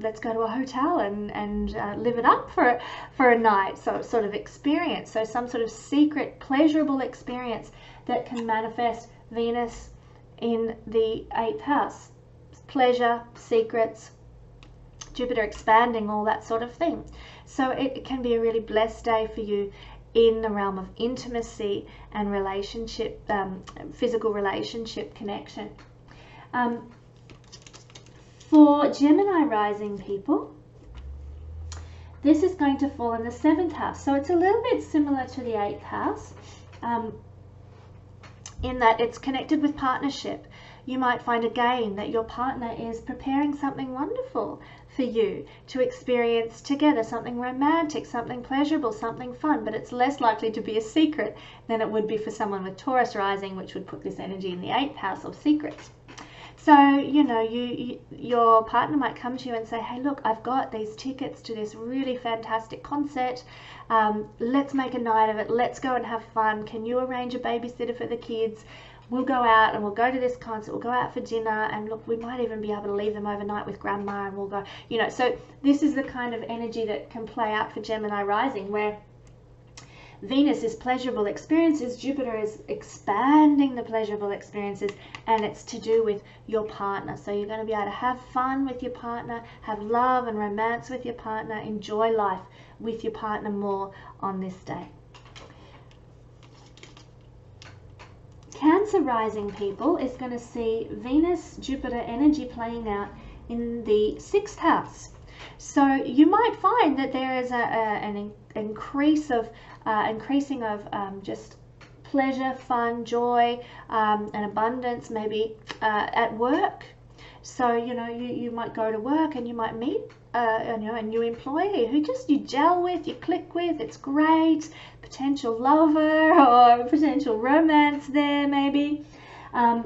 let's go to a hotel and, and uh, live it up for, for a night, so sort of experience. So some sort of secret, pleasurable experience that can manifest Venus in the eighth house. Pleasure, secrets, Jupiter expanding, all that sort of thing. So it can be a really blessed day for you in the realm of intimacy and relationship, um, physical relationship connection. Um, for Gemini rising people, this is going to fall in the seventh house. So it's a little bit similar to the eighth house, um, in that it's connected with partnership. You might find again that your partner is preparing something wonderful for you to experience together, something romantic, something pleasurable, something fun, but it's less likely to be a secret than it would be for someone with Taurus rising, which would put this energy in the eighth house of secrets. So, you know, you, you your partner might come to you and say, hey, look, I've got these tickets to this really fantastic concert. Um, let's make a night of it. Let's go and have fun. Can you arrange a babysitter for the kids? We'll go out and we'll go to this concert. We'll go out for dinner. And look, we might even be able to leave them overnight with grandma and we'll go, you know. So this is the kind of energy that can play out for Gemini rising, where Venus is pleasurable experiences, Jupiter is expanding the pleasurable experiences, and it's to do with your partner. So you're going to be able to have fun with your partner, have love and romance with your partner, enjoy life with your partner more on this day. Cancer rising people is going to see Venus Jupiter energy playing out in the sixth house. So you might find that there is a, a, an increase of Uh, increasing of um, just pleasure, fun, joy, um, and abundance, maybe uh, at work. So, you know, you, you might go to work and you might meet uh, you know, a new employee who just you gel with, you click with, it's great, potential lover or potential romance there maybe. Um,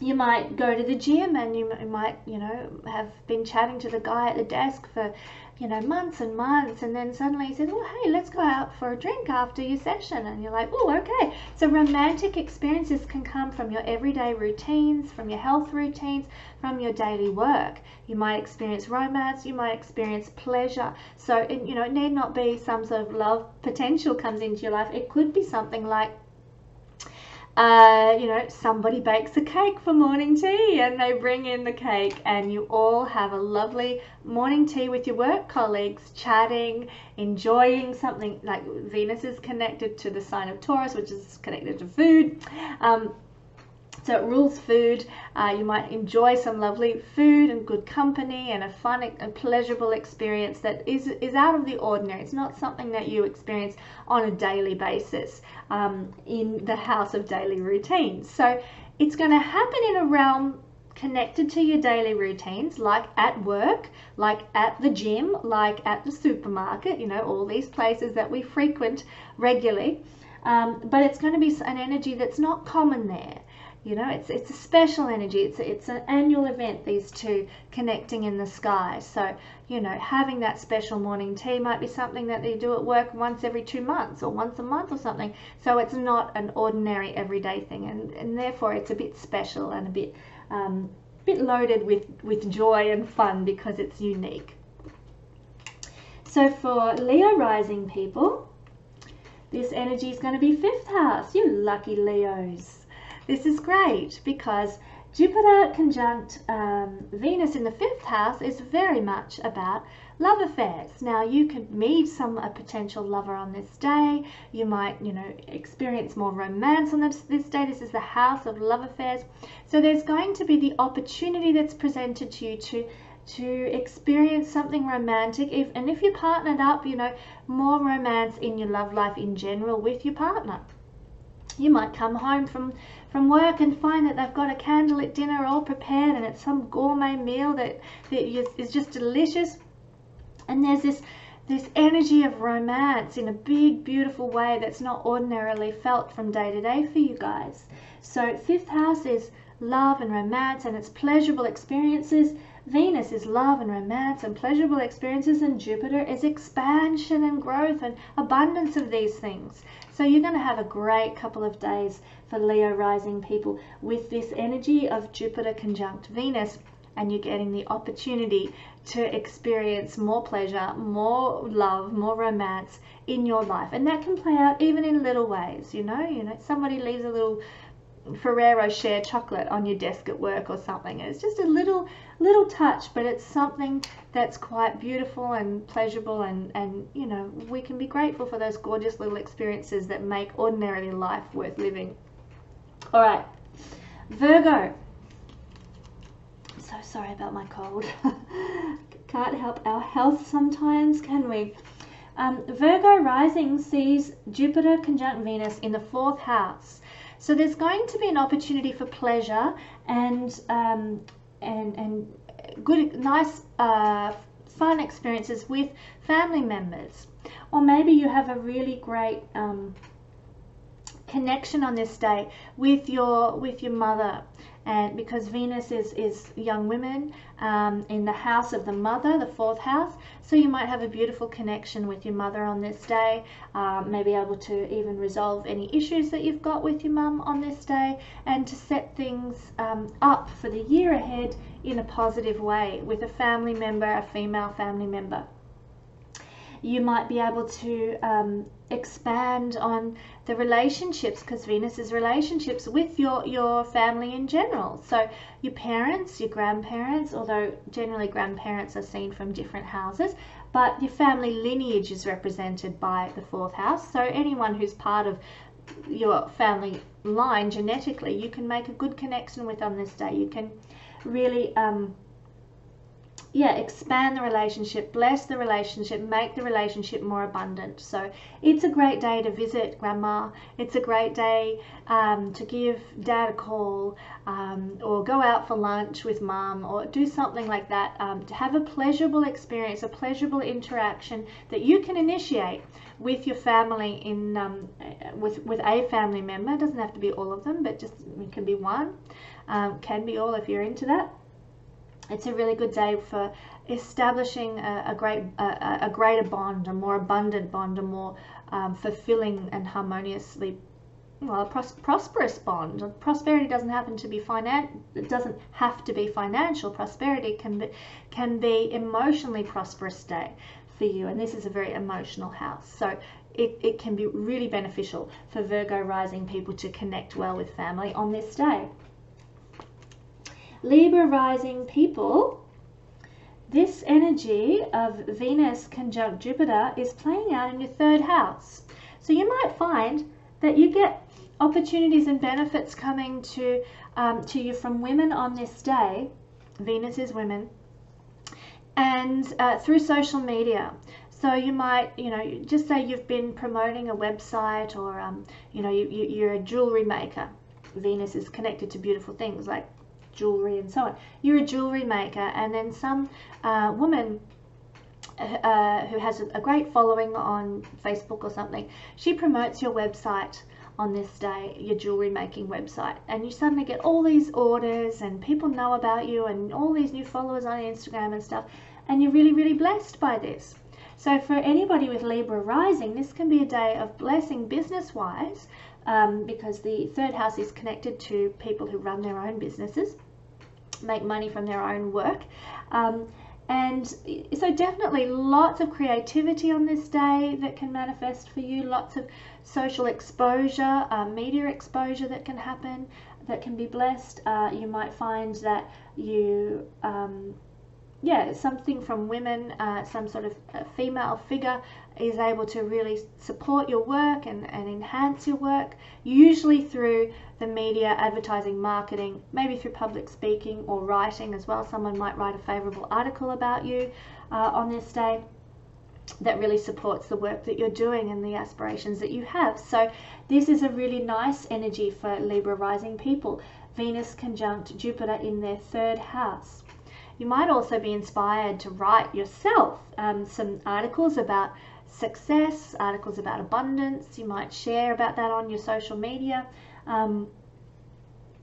You might go to the gym and you might, you know, have been chatting to the guy at the desk for, you know, months and months, and then suddenly he says, well, hey, let's go out for a drink after your session. And you're like, oh, okay. So romantic experiences can come from your everyday routines, from your health routines, from your daily work. You might experience romance, you might experience pleasure. So, it, you know, it need not be some sort of love potential comes into your life. It could be something like, Uh, you know, somebody bakes a cake for morning tea and they bring in the cake and you all have a lovely morning tea with your work colleagues, chatting, enjoying something. Like Venus is connected to the sign of Taurus, which is connected to food. Um, so it rules food. Uh, you might enjoy some lovely food and good company and a fun and pleasurable experience that is, is out of the ordinary. It's not something that you experience on a daily basis. Um, in the house of daily routines. So it's going to happen in a realm connected to your daily routines, like at work, like at the gym, like at the supermarket, you know, all these places that we frequent regularly. Um, but it's going to be an energy that's not common there. You know, it's, it's a special energy. It's, it's an annual event, these two connecting in the sky. So, you know, having that special morning tea might be something that they do at work once every two months or once a month or something. So it's not an ordinary everyday thing. And, and therefore, it's a bit special and a bit, um, bit loaded with, with joy and fun because it's unique. So for Leo rising people, this energy is going to be fifth house. You lucky Leos. This is great because Jupiter conjunct um, Venus in the fifth house is very much about love affairs. Now you could meet some a potential lover on this day. You might, you know, experience more romance on this, this day. This is the house of love affairs. So there's going to be the opportunity that's presented to you to to experience something romantic, if and if you're partnered up, you know, more romance in your love life in general with your partner. You might come home from, from work and find that they've got a candlelit dinner all prepared and it's some gourmet meal that, that is, is just delicious. And there's this, this energy of romance in a big, beautiful way that's not ordinarily felt from day to day for you guys. So fifth house is love and romance and it's pleasurable experiences. Venus is love and romance and pleasurable experiences, and Jupiter is expansion and growth and abundance of these things. So you're going to have a great couple of days for Leo rising people with this energy of Jupiter conjunct Venus, and you're getting the opportunity to experience more pleasure, more love, more romance in your life. And that can play out even in little ways, you know, you know, somebody leaves a little Ferrero share chocolate on your desk at work or something. It's just a little little touch, but it's something that's quite beautiful and pleasurable, and and you know, we can be grateful for those gorgeous little experiences that make ordinary life worth living. All right, Virgo. I'm so sorry about my cold. Can't help our health sometimes, can we? Um, Virgo rising sees Jupiter conjunct Venus in the fourth house. So there's going to be an opportunity for pleasure and um, and and good, nice, uh, fun experiences with family members, or maybe you have a really great um, connection on this day with your with your mother. And because Venus is, is young women um, in the house of the mother, the fourth house, so you might have a beautiful connection with your mother on this day, um, maybe able to even resolve any issues that you've got with your mum on this day, and to set things um, up for the year ahead in a positive way with a family member, a female family member. You might be able to um, expand on the relationships, because Venus is relationships with your, your family in general. So your parents, your grandparents, although generally grandparents are seen from different houses, but your family lineage is represented by the fourth house. So anyone who's part of your family line genetically, you can make a good connection with on this day. You can really... Um, Yeah, expand the relationship, bless the relationship, make the relationship more abundant. So it's a great day to visit grandma. It's a great day um, to give dad a call, um, or go out for lunch with mum, or do something like that, um, to have a pleasurable experience, a pleasurable interaction that you can initiate with your family, in um, with, with a family member. It doesn't have to be all of them, but just it can be one, um, can be all if you're into that. It's a really good day for establishing a, a great, a, a greater bond, a more abundant bond, a more um, fulfilling and harmoniously, well, a pros prosperous bond. Prosperity doesn't happen to be finan- it doesn't have to be financial. Prosperity can be, can be emotionally prosperous day for you, and this is a very emotional house, so it, it can be really beneficial for Virgo rising people to connect well with family on this day. Libra rising people, this energy of Venus conjunct Jupiter is playing out in your third house. So you might find that you get opportunities and benefits coming to, um, to you from women on this day. Venus is women, and uh, through social media. So you might, you know, just say you've been promoting a website, or, um, you know, you, you, you're a jewelry maker. Venus is connected to beautiful things like jewelry and so on. You're a jewelry maker, and then some uh, woman uh, who has a great following on Facebook or something, she promotes your website on this day, your jewelry making website, and you suddenly get all these orders and people know about you and all these new followers on Instagram and stuff, and you're really, really blessed by this. So for anybody with Libra rising, this can be a day of blessing business wise, um, because the third house is connected to people who run their own businesses, make money from their own work, um, and so definitely lots of creativity on this day that can manifest for you, lots of social exposure, uh, media exposure that can happen, that can be blessed. Uh, you might find that you um, yeah something from women, uh, some sort of female figure is able to really support your work and, and enhance your work, usually through the media, advertising, marketing, maybe through public speaking or writing as well. Someone might write a favorable article about you uh, on this day that really supports the work that you're doing and the aspirations that you have. So this is a really nice energy for Libra rising people, Venus conjunct Jupiter in their third house. You might also be inspired to write yourself um, some articles about success, articles about abundance. You might share about that on your social media, um,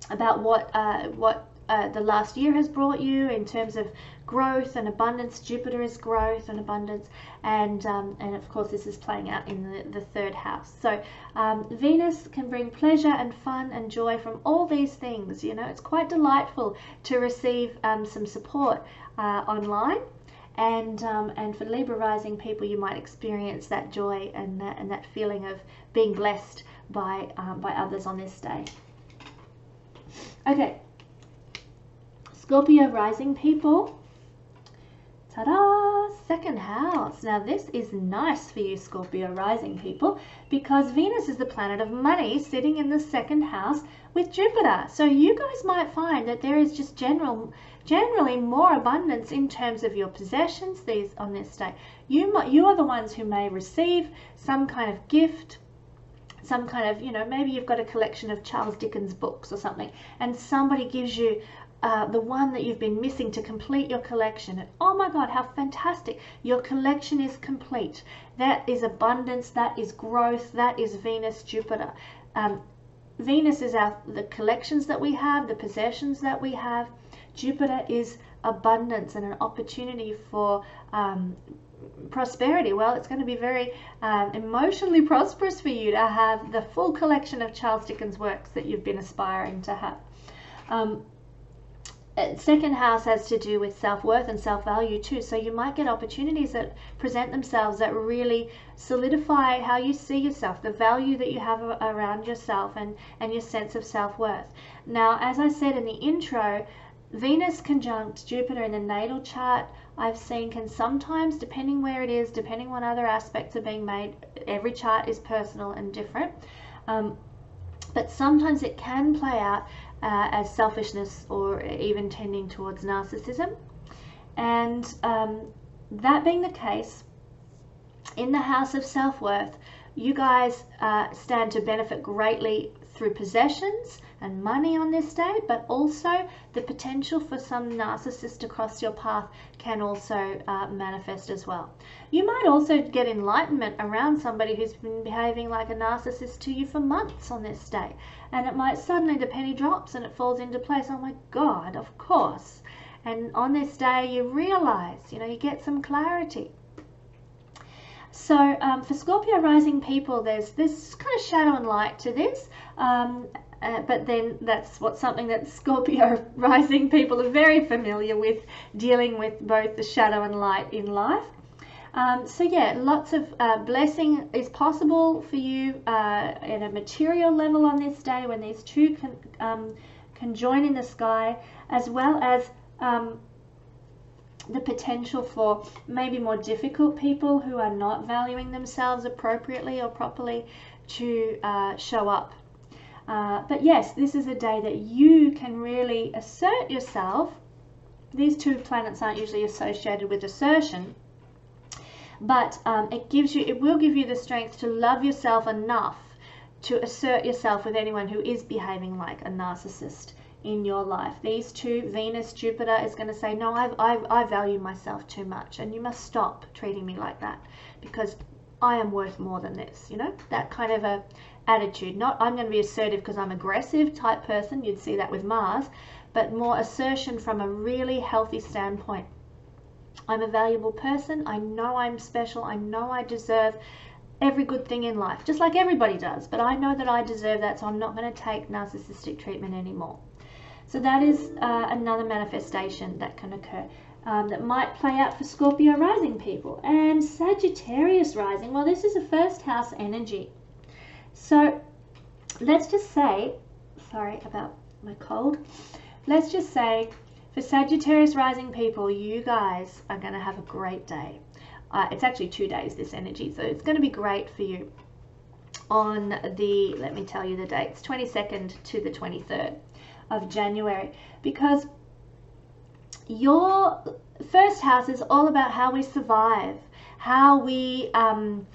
about what uh, what uh, the last year has brought you in terms of growth and abundance. Jupiter is growth and abundance, and um, and of course this is playing out in the, the third house. So um, Venus can bring pleasure and fun and joy from all these things. You know, it's quite delightful to receive um, some support uh, online. And, um, and for Libra rising people, you might experience that joy and that, and that feeling of being blessed by, um, by others on this day. Okay, Scorpio rising people, ta-da, second house. Now this is nice for you Scorpio rising people, because Venus is the planet of money sitting in the second house with Jupiter. So you guys might find that there is just general... generally more abundance in terms of your possessions these on this day. You might, you are the ones who may receive some kind of gift, some kind of, you know, maybe you've got a collection of Charles Dickens books or something, and somebody gives you uh, the one that you've been missing to complete your collection. And oh my God, how fantastic. Your collection is complete. That is abundance. That is growth. That is Venus, Jupiter. Um, Venus is our, the collections that we have, the possessions that we have. Jupiter is abundance and an opportunity for um, prosperity. Well, it's going to be very um, emotionally prosperous for you to have the full collection of Charles Dickens works that you've been aspiring to have. Um, second house has to do with self-worth and self-value too, so you might get opportunities that present themselves that really solidify how you see yourself, the value that you have around yourself, and and your sense of self-worth. Now, as I said in the intro, Venus conjunct Jupiter in the natal chart, I've seen, can sometimes, depending where it is, depending on other aspects are being made, every chart is personal and different, um, but sometimes it can play out uh, as selfishness or even tending towards narcissism. And um, that being the case, in the house of self-worth, you guys uh, stand to benefit greatly through possessions and money on this day, but also the potential for some narcissist to cross your path can also uh, manifest as well. You might also get enlightenment around somebody who's been behaving like a narcissist to you for months on this day, and it might suddenly, the penny drops and it falls into place. Oh my God, of course. And on this day you realize, you know, you get some clarity. So um, for Scorpio rising people, there's this kind of shadow and light to this, um, uh, but then that's what something that Scorpio rising people are very familiar with, dealing with both the shadow and light in life. Um, so yeah, lots of uh, blessing is possible for you uh, at a material level on this day when these two can, um, conjoin in the sky, as well as um, the potential for maybe more difficult people who are not valuing themselves appropriately or properly to uh, show up. Uh, but yes, this is a day that you can really assert yourself. These two planets aren't usually associated with assertion, but um, it gives you, it will give you the strength to love yourself enough to assert yourself with anyone who is behaving like a narcissist in your life. These two, Venus, Jupiter, is going to say, no, I've, I've, I value myself too much, and you must stop treating me like that, because I am worth more than this, you know, that kind of a attitude. Not I'm going to be assertive because I'm aggressive type person, you'd see that with Mars, but more assertion from a really healthy standpoint. I'm a valuable person, I know I'm special, I know I deserve every good thing in life, just like everybody does, but I know that I deserve that, so I'm not going to take narcissistic treatment anymore. So that is uh, another manifestation that can occur um, that might play out for Scorpio rising people. And Sagittarius rising, well, this is a first house energy. So let's just say, sorry about my cold, let's just say for Sagittarius rising people, you guys are going to have a great day. Uh, it's actually two days, this energy, so it's going to be great for you on the, let me tell you the dates, twenty-second to the twenty-third of January, because your first house is all about how we survive, how we um,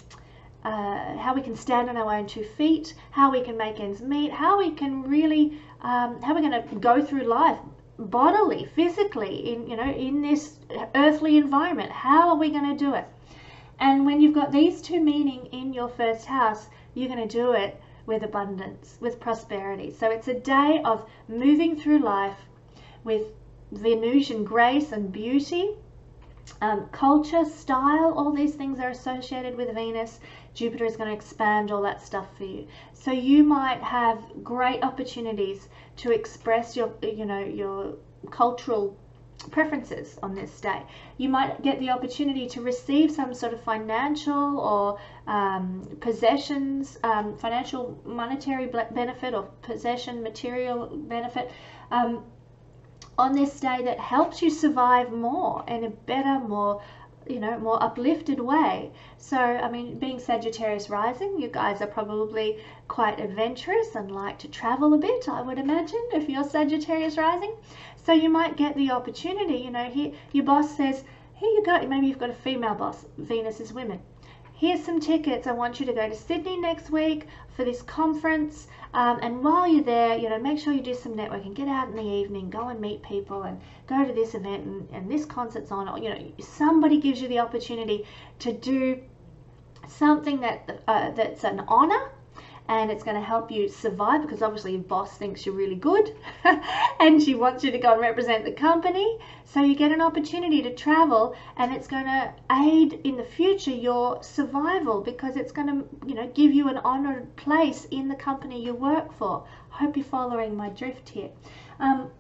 uh, how we can stand on our own two feet, how we can make ends meet, how we can really um, how we're going to go through life bodily, physically, in you know in this earthly environment. How are we going to do it? And when you've got these two meaning in your first house, you're going to do it with abundance, with prosperity. So it's a day of moving through life with Venusian grace and beauty. Um, culture, style, all these things are associated with Venus. Jupiter is going to expand all that stuff for you. So you might have great opportunities to express your, you know, your cultural preferences on this day. You might get the opportunity to receive some sort of financial or um, possessions, um, financial monetary benefit or possession material benefit um, on this day that helps you survive more in a better, more, you know, more uplifted way. So, I mean, being Sagittarius rising, you guys are probably quite adventurous and like to travel a bit, I would imagine, if you're Sagittarius rising. So you might get the opportunity, you know, here your boss says, here you go, maybe you've got a female boss, Venus is women. Here's some tickets, I want you to go to Sydney next week for this conference, um, and while you're there, you know, make sure you do some networking, get out in the evening, go and meet people and go to this event, and, and this concert's on, or, you know, somebody gives you the opportunity to do something that uh, that's an honor and it's going to help you survive, because obviously your boss thinks you're really good and she wants you to go and represent the company. So you get an opportunity to travel, and it's going to aid in the future your survival, because it's going to, you know, give you an honored place in the company you work for. I hope you're following my drift here. Um,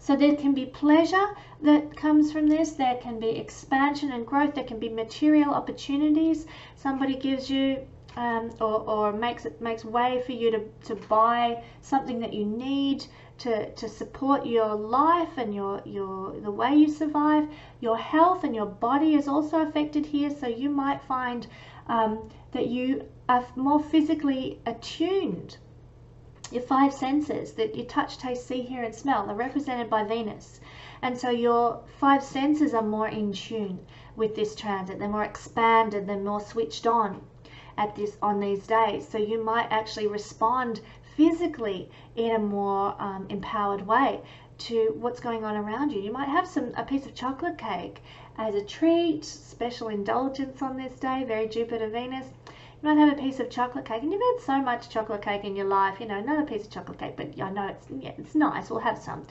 So there can be pleasure that comes from this. There can be expansion and growth. There can be material opportunities. Somebody gives you um, or, or makes it makes way for you to, to buy something that you need to, to support your life and your, your the way you survive. Your health and your body is also affected here. So you might find um, that you are more physically attuned. Your five senses, that you touch, taste, see, hear and smell, are represented by Venus. And so your five senses are more in tune with this transit. They're more expanded, they're more switched on at this on these days. So you might actually respond physically in a more um, empowered way to what's going on around you. You might have some a piece of chocolate cake as a treat, special indulgence on this day, very Jupiter Venus. You might have a piece of chocolate cake, and you've had so much chocolate cake in your life, you know, not a piece of chocolate cake, but I know it's, yeah, it's nice, we'll have some.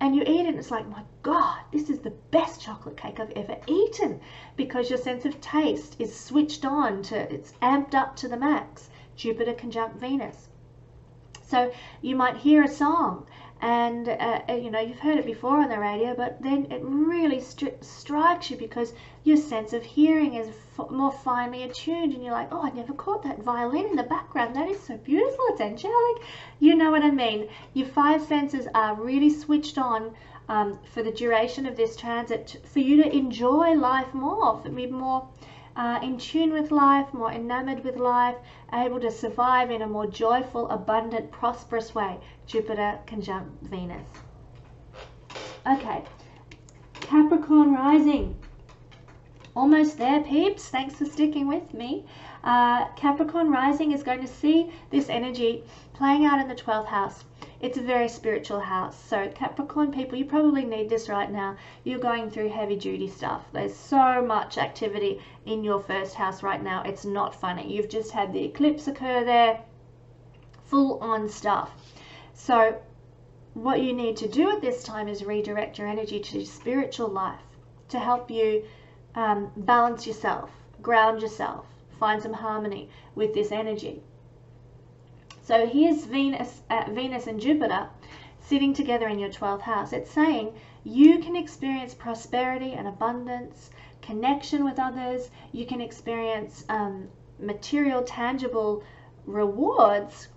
And you eat it and it's like, my God, this is the best chocolate cake I've ever eaten, because your sense of taste is switched on to, it's amped up to the max. Jupiter conjunct Venus. So you might hear a song and, uh, you know, you've heard it before on the radio, but then it really stri strikes you because your sense of hearing is f more finely attuned, and you're like, oh, I never caught that violin in the background. That is so beautiful. It's angelic. You know what I mean? Your five senses are really switched on um, for the duration of this transit, for you to enjoy life more, for me more... Uh, in tune with life, more enamored with life, able to survive in a more joyful, abundant, prosperous way. Jupiter conjunct Venus. Okay, Capricorn rising. Almost there, peeps. Thanks for sticking with me. Uh, Capricorn rising is going to see this energy playing out in the twelfth house. It's a very spiritual house. So Capricorn people, you probably need this right now. You're going through heavy duty stuff. There's so much activity in your first house right now. It's not funny. You've just had the eclipse occur there. Full on stuff. So what you need to do at this time is redirect your energy to spiritual life to help you um, balance yourself, ground yourself, find some harmony with this energy. So here's Venus, uh, Venus and Jupiter sitting together in your twelfth house. It's saying you can experience prosperity and abundance, connection with others. You can experience um, material, tangible rewards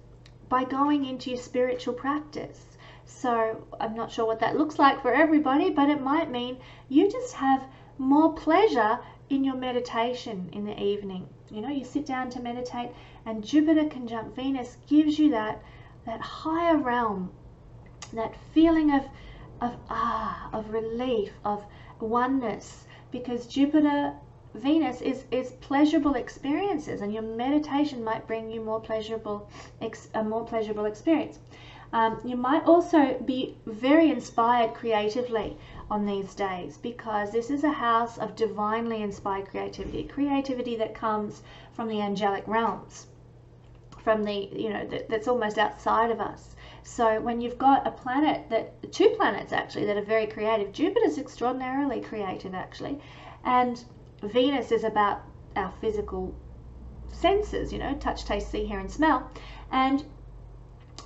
by going into your spiritual practice. So I'm not sure what that looks like for everybody, but it might mean you just have more pleasure in your meditation in the evening. You know, you sit down to meditate, and Jupiter conjunct Venus gives you that that higher realm, that feeling of of ah of relief, of oneness, because Jupiter Venus is is pleasurable experiences, and your meditation might bring you more pleasurable ex, a more pleasurable experience. Um, you might also be very inspired creatively on these days, because this is a house of divinely inspired creativity, creativity that comes from the angelic realms, from the, you know, that, that's almost outside of us. So when you've got a planet that, two planets actually, that are very creative, Jupiter's extraordinarily creative actually, and Venus is about our physical senses, you know, touch, taste, see, hear and smell, and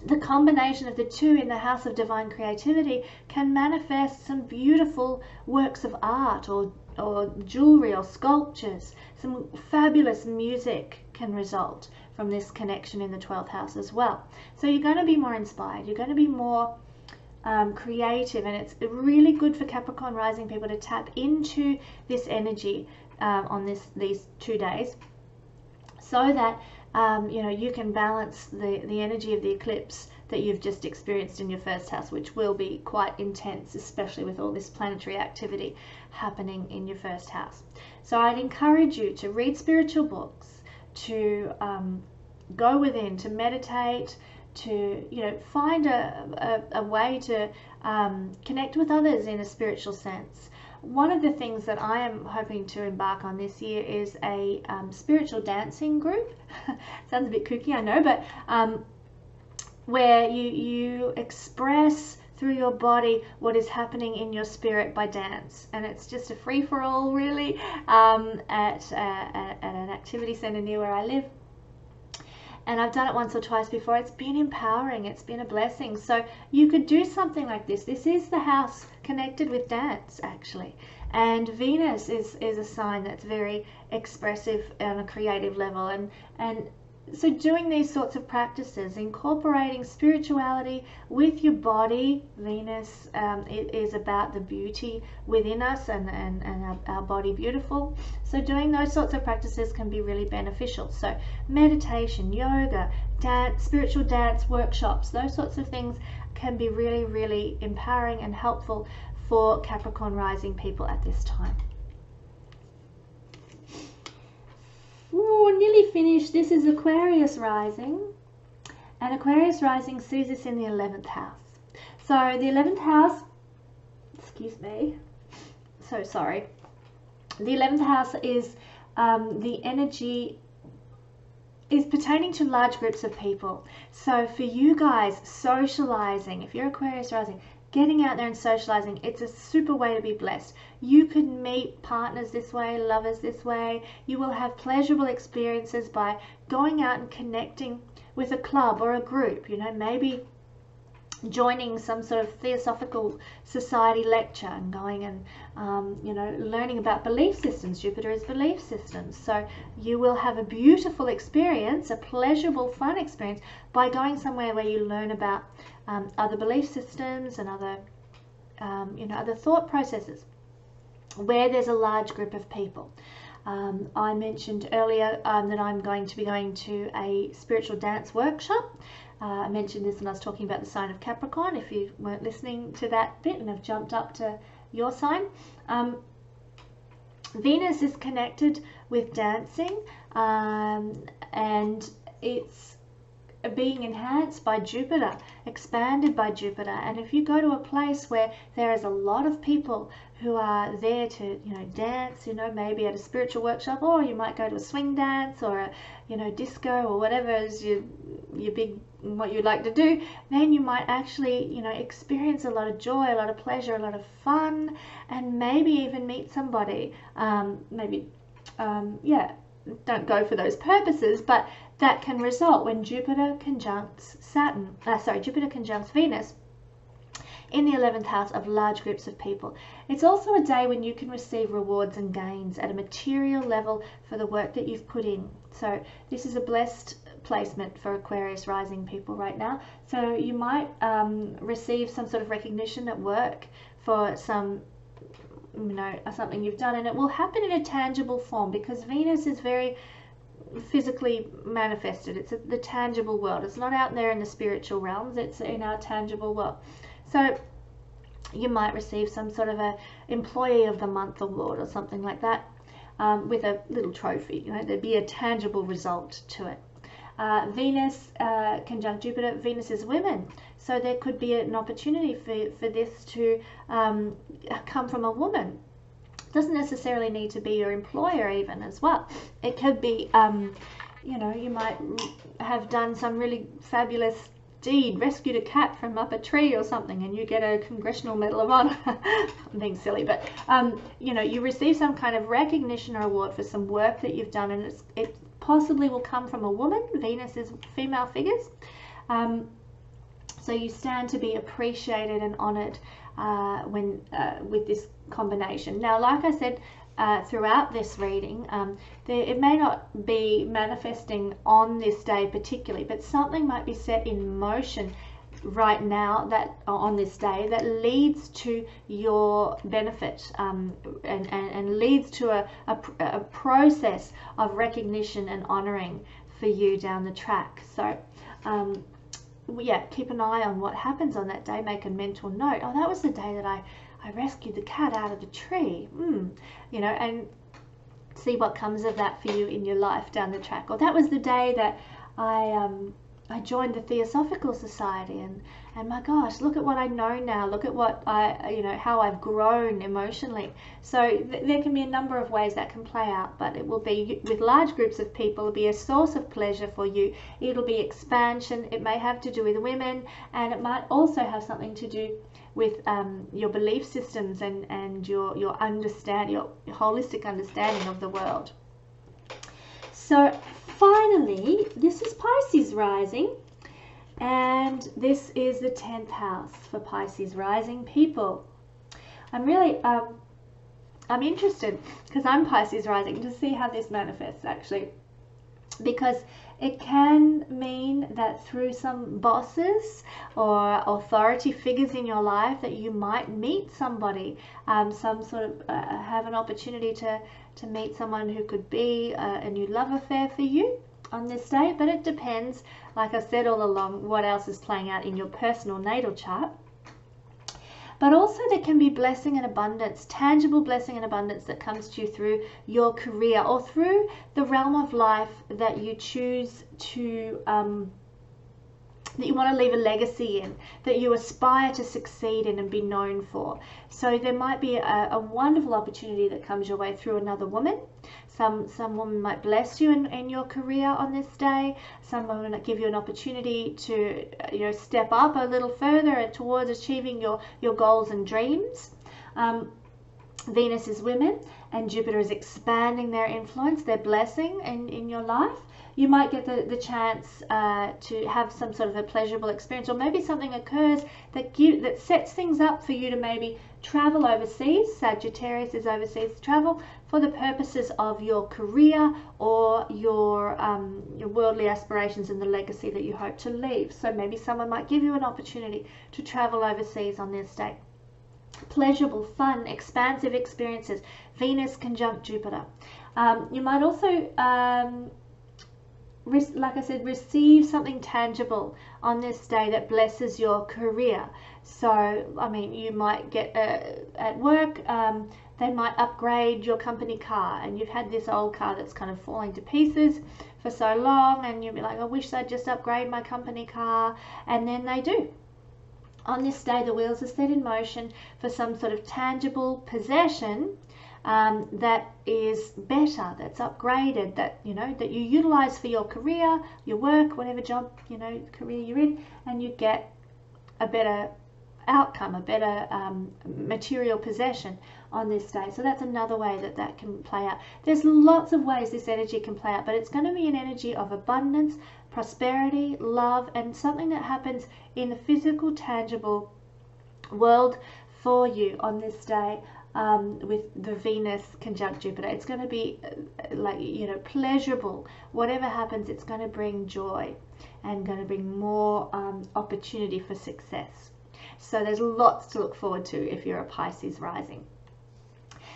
the combination of the two in the house of divine creativity can manifest some beautiful works of art, or, or jewelry, or sculptures. Some fabulous music can result from this connection in the twelfth house as well. So you're going to be more inspired, you're going to be more um, creative, and it's really good for Capricorn rising people to tap into this energy um, on this these two days, so that Um, you know, you can balance the, the energy of the eclipse that you've just experienced in your first house, which will be quite intense, especially with all this planetary activity happening in your first house. So I'd encourage you to read spiritual books, to um, go within, to meditate, to, you know, find a, a, a way to um, connect with others in a spiritual sense. one of the things that I am hoping to embark on this year is a um, spiritual dancing group. Sounds a bit kooky, I know, but um, where you, you express through your body what is happening in your spirit by dance, and it's just a free-for-all really um, at, uh, at an activity centre near where I live. And I've done it once or twice before. It's been empowering, it's been a blessing. So you could do something like this. This is the house connected with dance, actually. And Venus is, is a sign that's very expressive on a creative level. And, and so doing these sorts of practices, incorporating spirituality with your body, Venus um, it is about the beauty within us and, and, and our, our body beautiful. So doing those sorts of practices can be really beneficial. So meditation, yoga, dance, spiritual dance workshops, those sorts of things can be really, really empowering and helpful for Capricorn rising people at this time. Ooh, nearly finished. This is Aquarius rising, and Aquarius rising sees us in the eleventh house. So the eleventh house, excuse me, so sorry. The eleventh house is um, the energy is pertaining to large groups of people. So for you guys, socializing, if you're Aquarius rising, getting out there and socializing, it's a super way to be blessed. You can meet partners this way, lovers this way. You will have pleasurable experiences by going out and connecting with a club or a group, you know, maybe joining some sort of Theosophical Society lecture and going and, um, you know, learning about belief systems. Jupiter is belief systems. So you will have a beautiful experience, a pleasurable, fun experience by going somewhere where you learn about Um, other belief systems and other, um, you know, other thought processes where there's a large group of people. Um, I mentioned earlier um, that I'm going to be going to a spiritual dance workshop. Uh, I mentioned this when I was talking about the sign of Capricorn, if you weren't listening to that bit and have jumped up to your sign. Um, Venus is connected with dancing um, and it's being enhanced by Jupiter, expanded by Jupiter. And if you go to a place where there is a lot of people who are there to, you know, dance, you know, maybe at a spiritual workshop, or you might go to a swing dance or a, you know, disco or whatever is your, your big, what you like to do, then you might actually, you know, experience a lot of joy, a lot of pleasure, a lot of fun, and maybe even meet somebody. Um, maybe, um, yeah, don't go for those purposes, but that can result when Jupiter conjuncts Saturn, uh, sorry, Jupiter conjuncts Venus in the eleventh house of large groups of people. It's also a day when you can receive rewards and gains at a material level for the work that you've put in. So this is a blessed placement for Aquarius rising people right now. So you might um, receive some sort of recognition at work for some, you know, something you've done, and it will happen in a tangible form because Venus is very physically manifested. It's the tangible world. It's not out there in the spiritual realms. It's in our tangible world. So you might receive some sort of a employee of the month award or something like that um, with a little trophy. You know, there'd be a tangible result to it. Uh, Venus uh, conjunct Jupiter. Venus is women, so there could be an opportunity for, for this to um, come from a woman. Doesn't necessarily need to be your employer even as well. It could be, um, you know, you might have done some really fabulous deed, rescued a cat from up a tree or something, and you get a Congressional Medal of Honor. I'm being silly, but, um, you know, you receive some kind of recognition or award for some work that you've done, and it's, it possibly will come from a woman. Venus is female figures. Um, so you stand to be appreciated and honored uh, when uh, with this combination. Now, like I said uh, throughout this reading, um, there, it may not be manifesting on this day particularly, but something might be set in motion right now that on this day that leads to your benefit um, and, and, and leads to a, a, a process of recognition and honoring for you down the track. So um, yeah, keep an eye on what happens on that day. Make a mental note. Oh, that was the day that I I rescued the cat out of the tree, mm. you know, and see what comes of that for you in your life down the track. Or that was the day that I um, I joined the Theosophical Society and, and my gosh, look at what I know now, look at what I, you know, how I've grown emotionally. So th there can be a number of ways that can play out, but it will be, with large groups of people, it'll be a source of pleasure for you. It'll be expansion. It may have to do with women, and it might also have something to do with um, your belief systems and, and your, your understand, your holistic understanding of the world. So finally, this is Pisces rising, and this is the tenth house for Pisces rising people. I'm really, um, I'm interested, because I'm Pisces rising, to see how this manifests actually, because it can mean that through some bosses or authority figures in your life that you might meet somebody, um, some sort of uh, have an opportunity to, to meet someone who could be a, a new love affair for you on this day. But it depends, like I've said all along, what else is playing out in your personal natal chart. But also there can be blessing and abundance, tangible blessing and abundance that comes to you through your career or through the realm of life that you choose to, um, that you want to leave a legacy in, that you aspire to succeed in and be known for. So there might be a, a wonderful opportunity that comes your way through another woman. Some, some woman might bless you in, in your career on this day. Some woman might give you an opportunity to, you know, step up a little further towards achieving your, your goals and dreams. Um, Venus is women, and Jupiter is expanding their influence, their blessing in, in your life. You might get the, the chance uh, to have some sort of a pleasurable experience, or maybe something occurs that, you, that sets things up for you to maybe travel overseas. Sagittarius is overseas travel for the purposes of your career or your, um, your worldly aspirations and the legacy that you hope to leave. So maybe someone might give you an opportunity to travel overseas on this day. Pleasurable, fun, expansive experiences. Venus conjunct Jupiter. Um, you might also... Um, like I said, receive something tangible on this day that blesses your career. So, I mean, you might get uh, at work, um, they might upgrade your company car, and you've had this old car that's kind of falling to pieces for so long, and you'll be like, I wish they'd just upgrade my company car, and then they do. On this day, the wheels are set in motion for some sort of tangible possession Um, that is better, that's upgraded, that, you know, that you utilize for your career, your work, whatever job, you know, career you're in, and you get a better outcome, a better um, material possession on this day. So that's another way that that can play out. There's lots of ways this energy can play out, but it's going to be an energy of abundance, prosperity, love, and something that happens in the physical, tangible world for you on this day. Um, with the Venus conjunct Jupiter, it's going to be uh, like, you know, pleasurable. Whatever happens, it's going to bring joy and going to bring more um, opportunity for success. So there's lots to look forward to if you're a Pisces rising.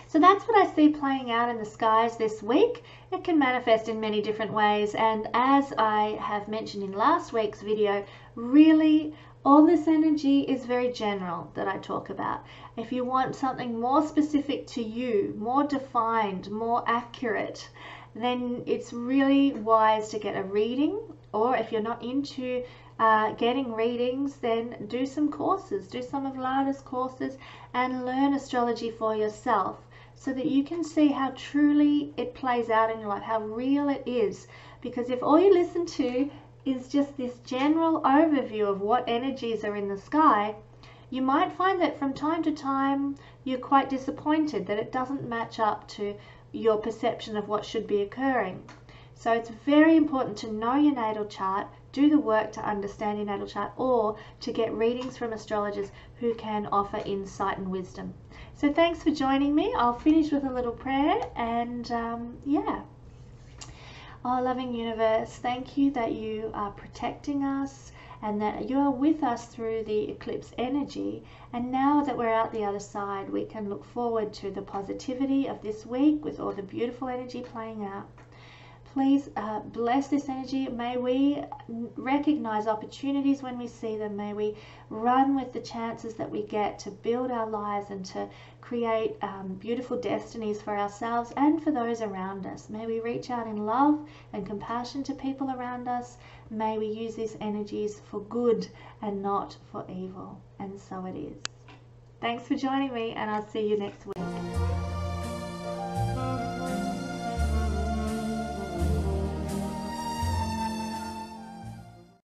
So that's what I see playing out in the skies this week. It can manifest in many different ways, and as I have mentioned in last week's video, really all this energy is very general that I talk about. If you want something more specific to you, more defined, more accurate, then it's really wise to get a reading, or if you're not into Uh, getting readings, then do some courses, do some of Lana's courses and learn astrology for yourself, so that you can see how truly it plays out in your life, how real it is. Because if all you listen to is just this general overview of what energies are in the sky, you might find that from time to time you're quite disappointed that it doesn't match up to your perception of what should be occurring. So it's very important to know your natal chart, do the work to understand your natal chart, or to get readings from astrologers who can offer insight and wisdom. So thanks for joining me. I'll finish with a little prayer, and um, yeah. Oh, loving universe, thank you that you are protecting us and that you are with us through the eclipse energy. And now that we're out the other side, we can look forward to the positivity of this week with all the beautiful energy playing out. please uh, bless this energy. May we recognize opportunities when we see them. May we run with the chances that we get to build our lives and to create um, beautiful destinies for ourselves and for those around us. May we reach out in love and compassion to people around us. May we use these energies for good and not for evil. And so it is. Thanks for joining me, and I'll see you next week.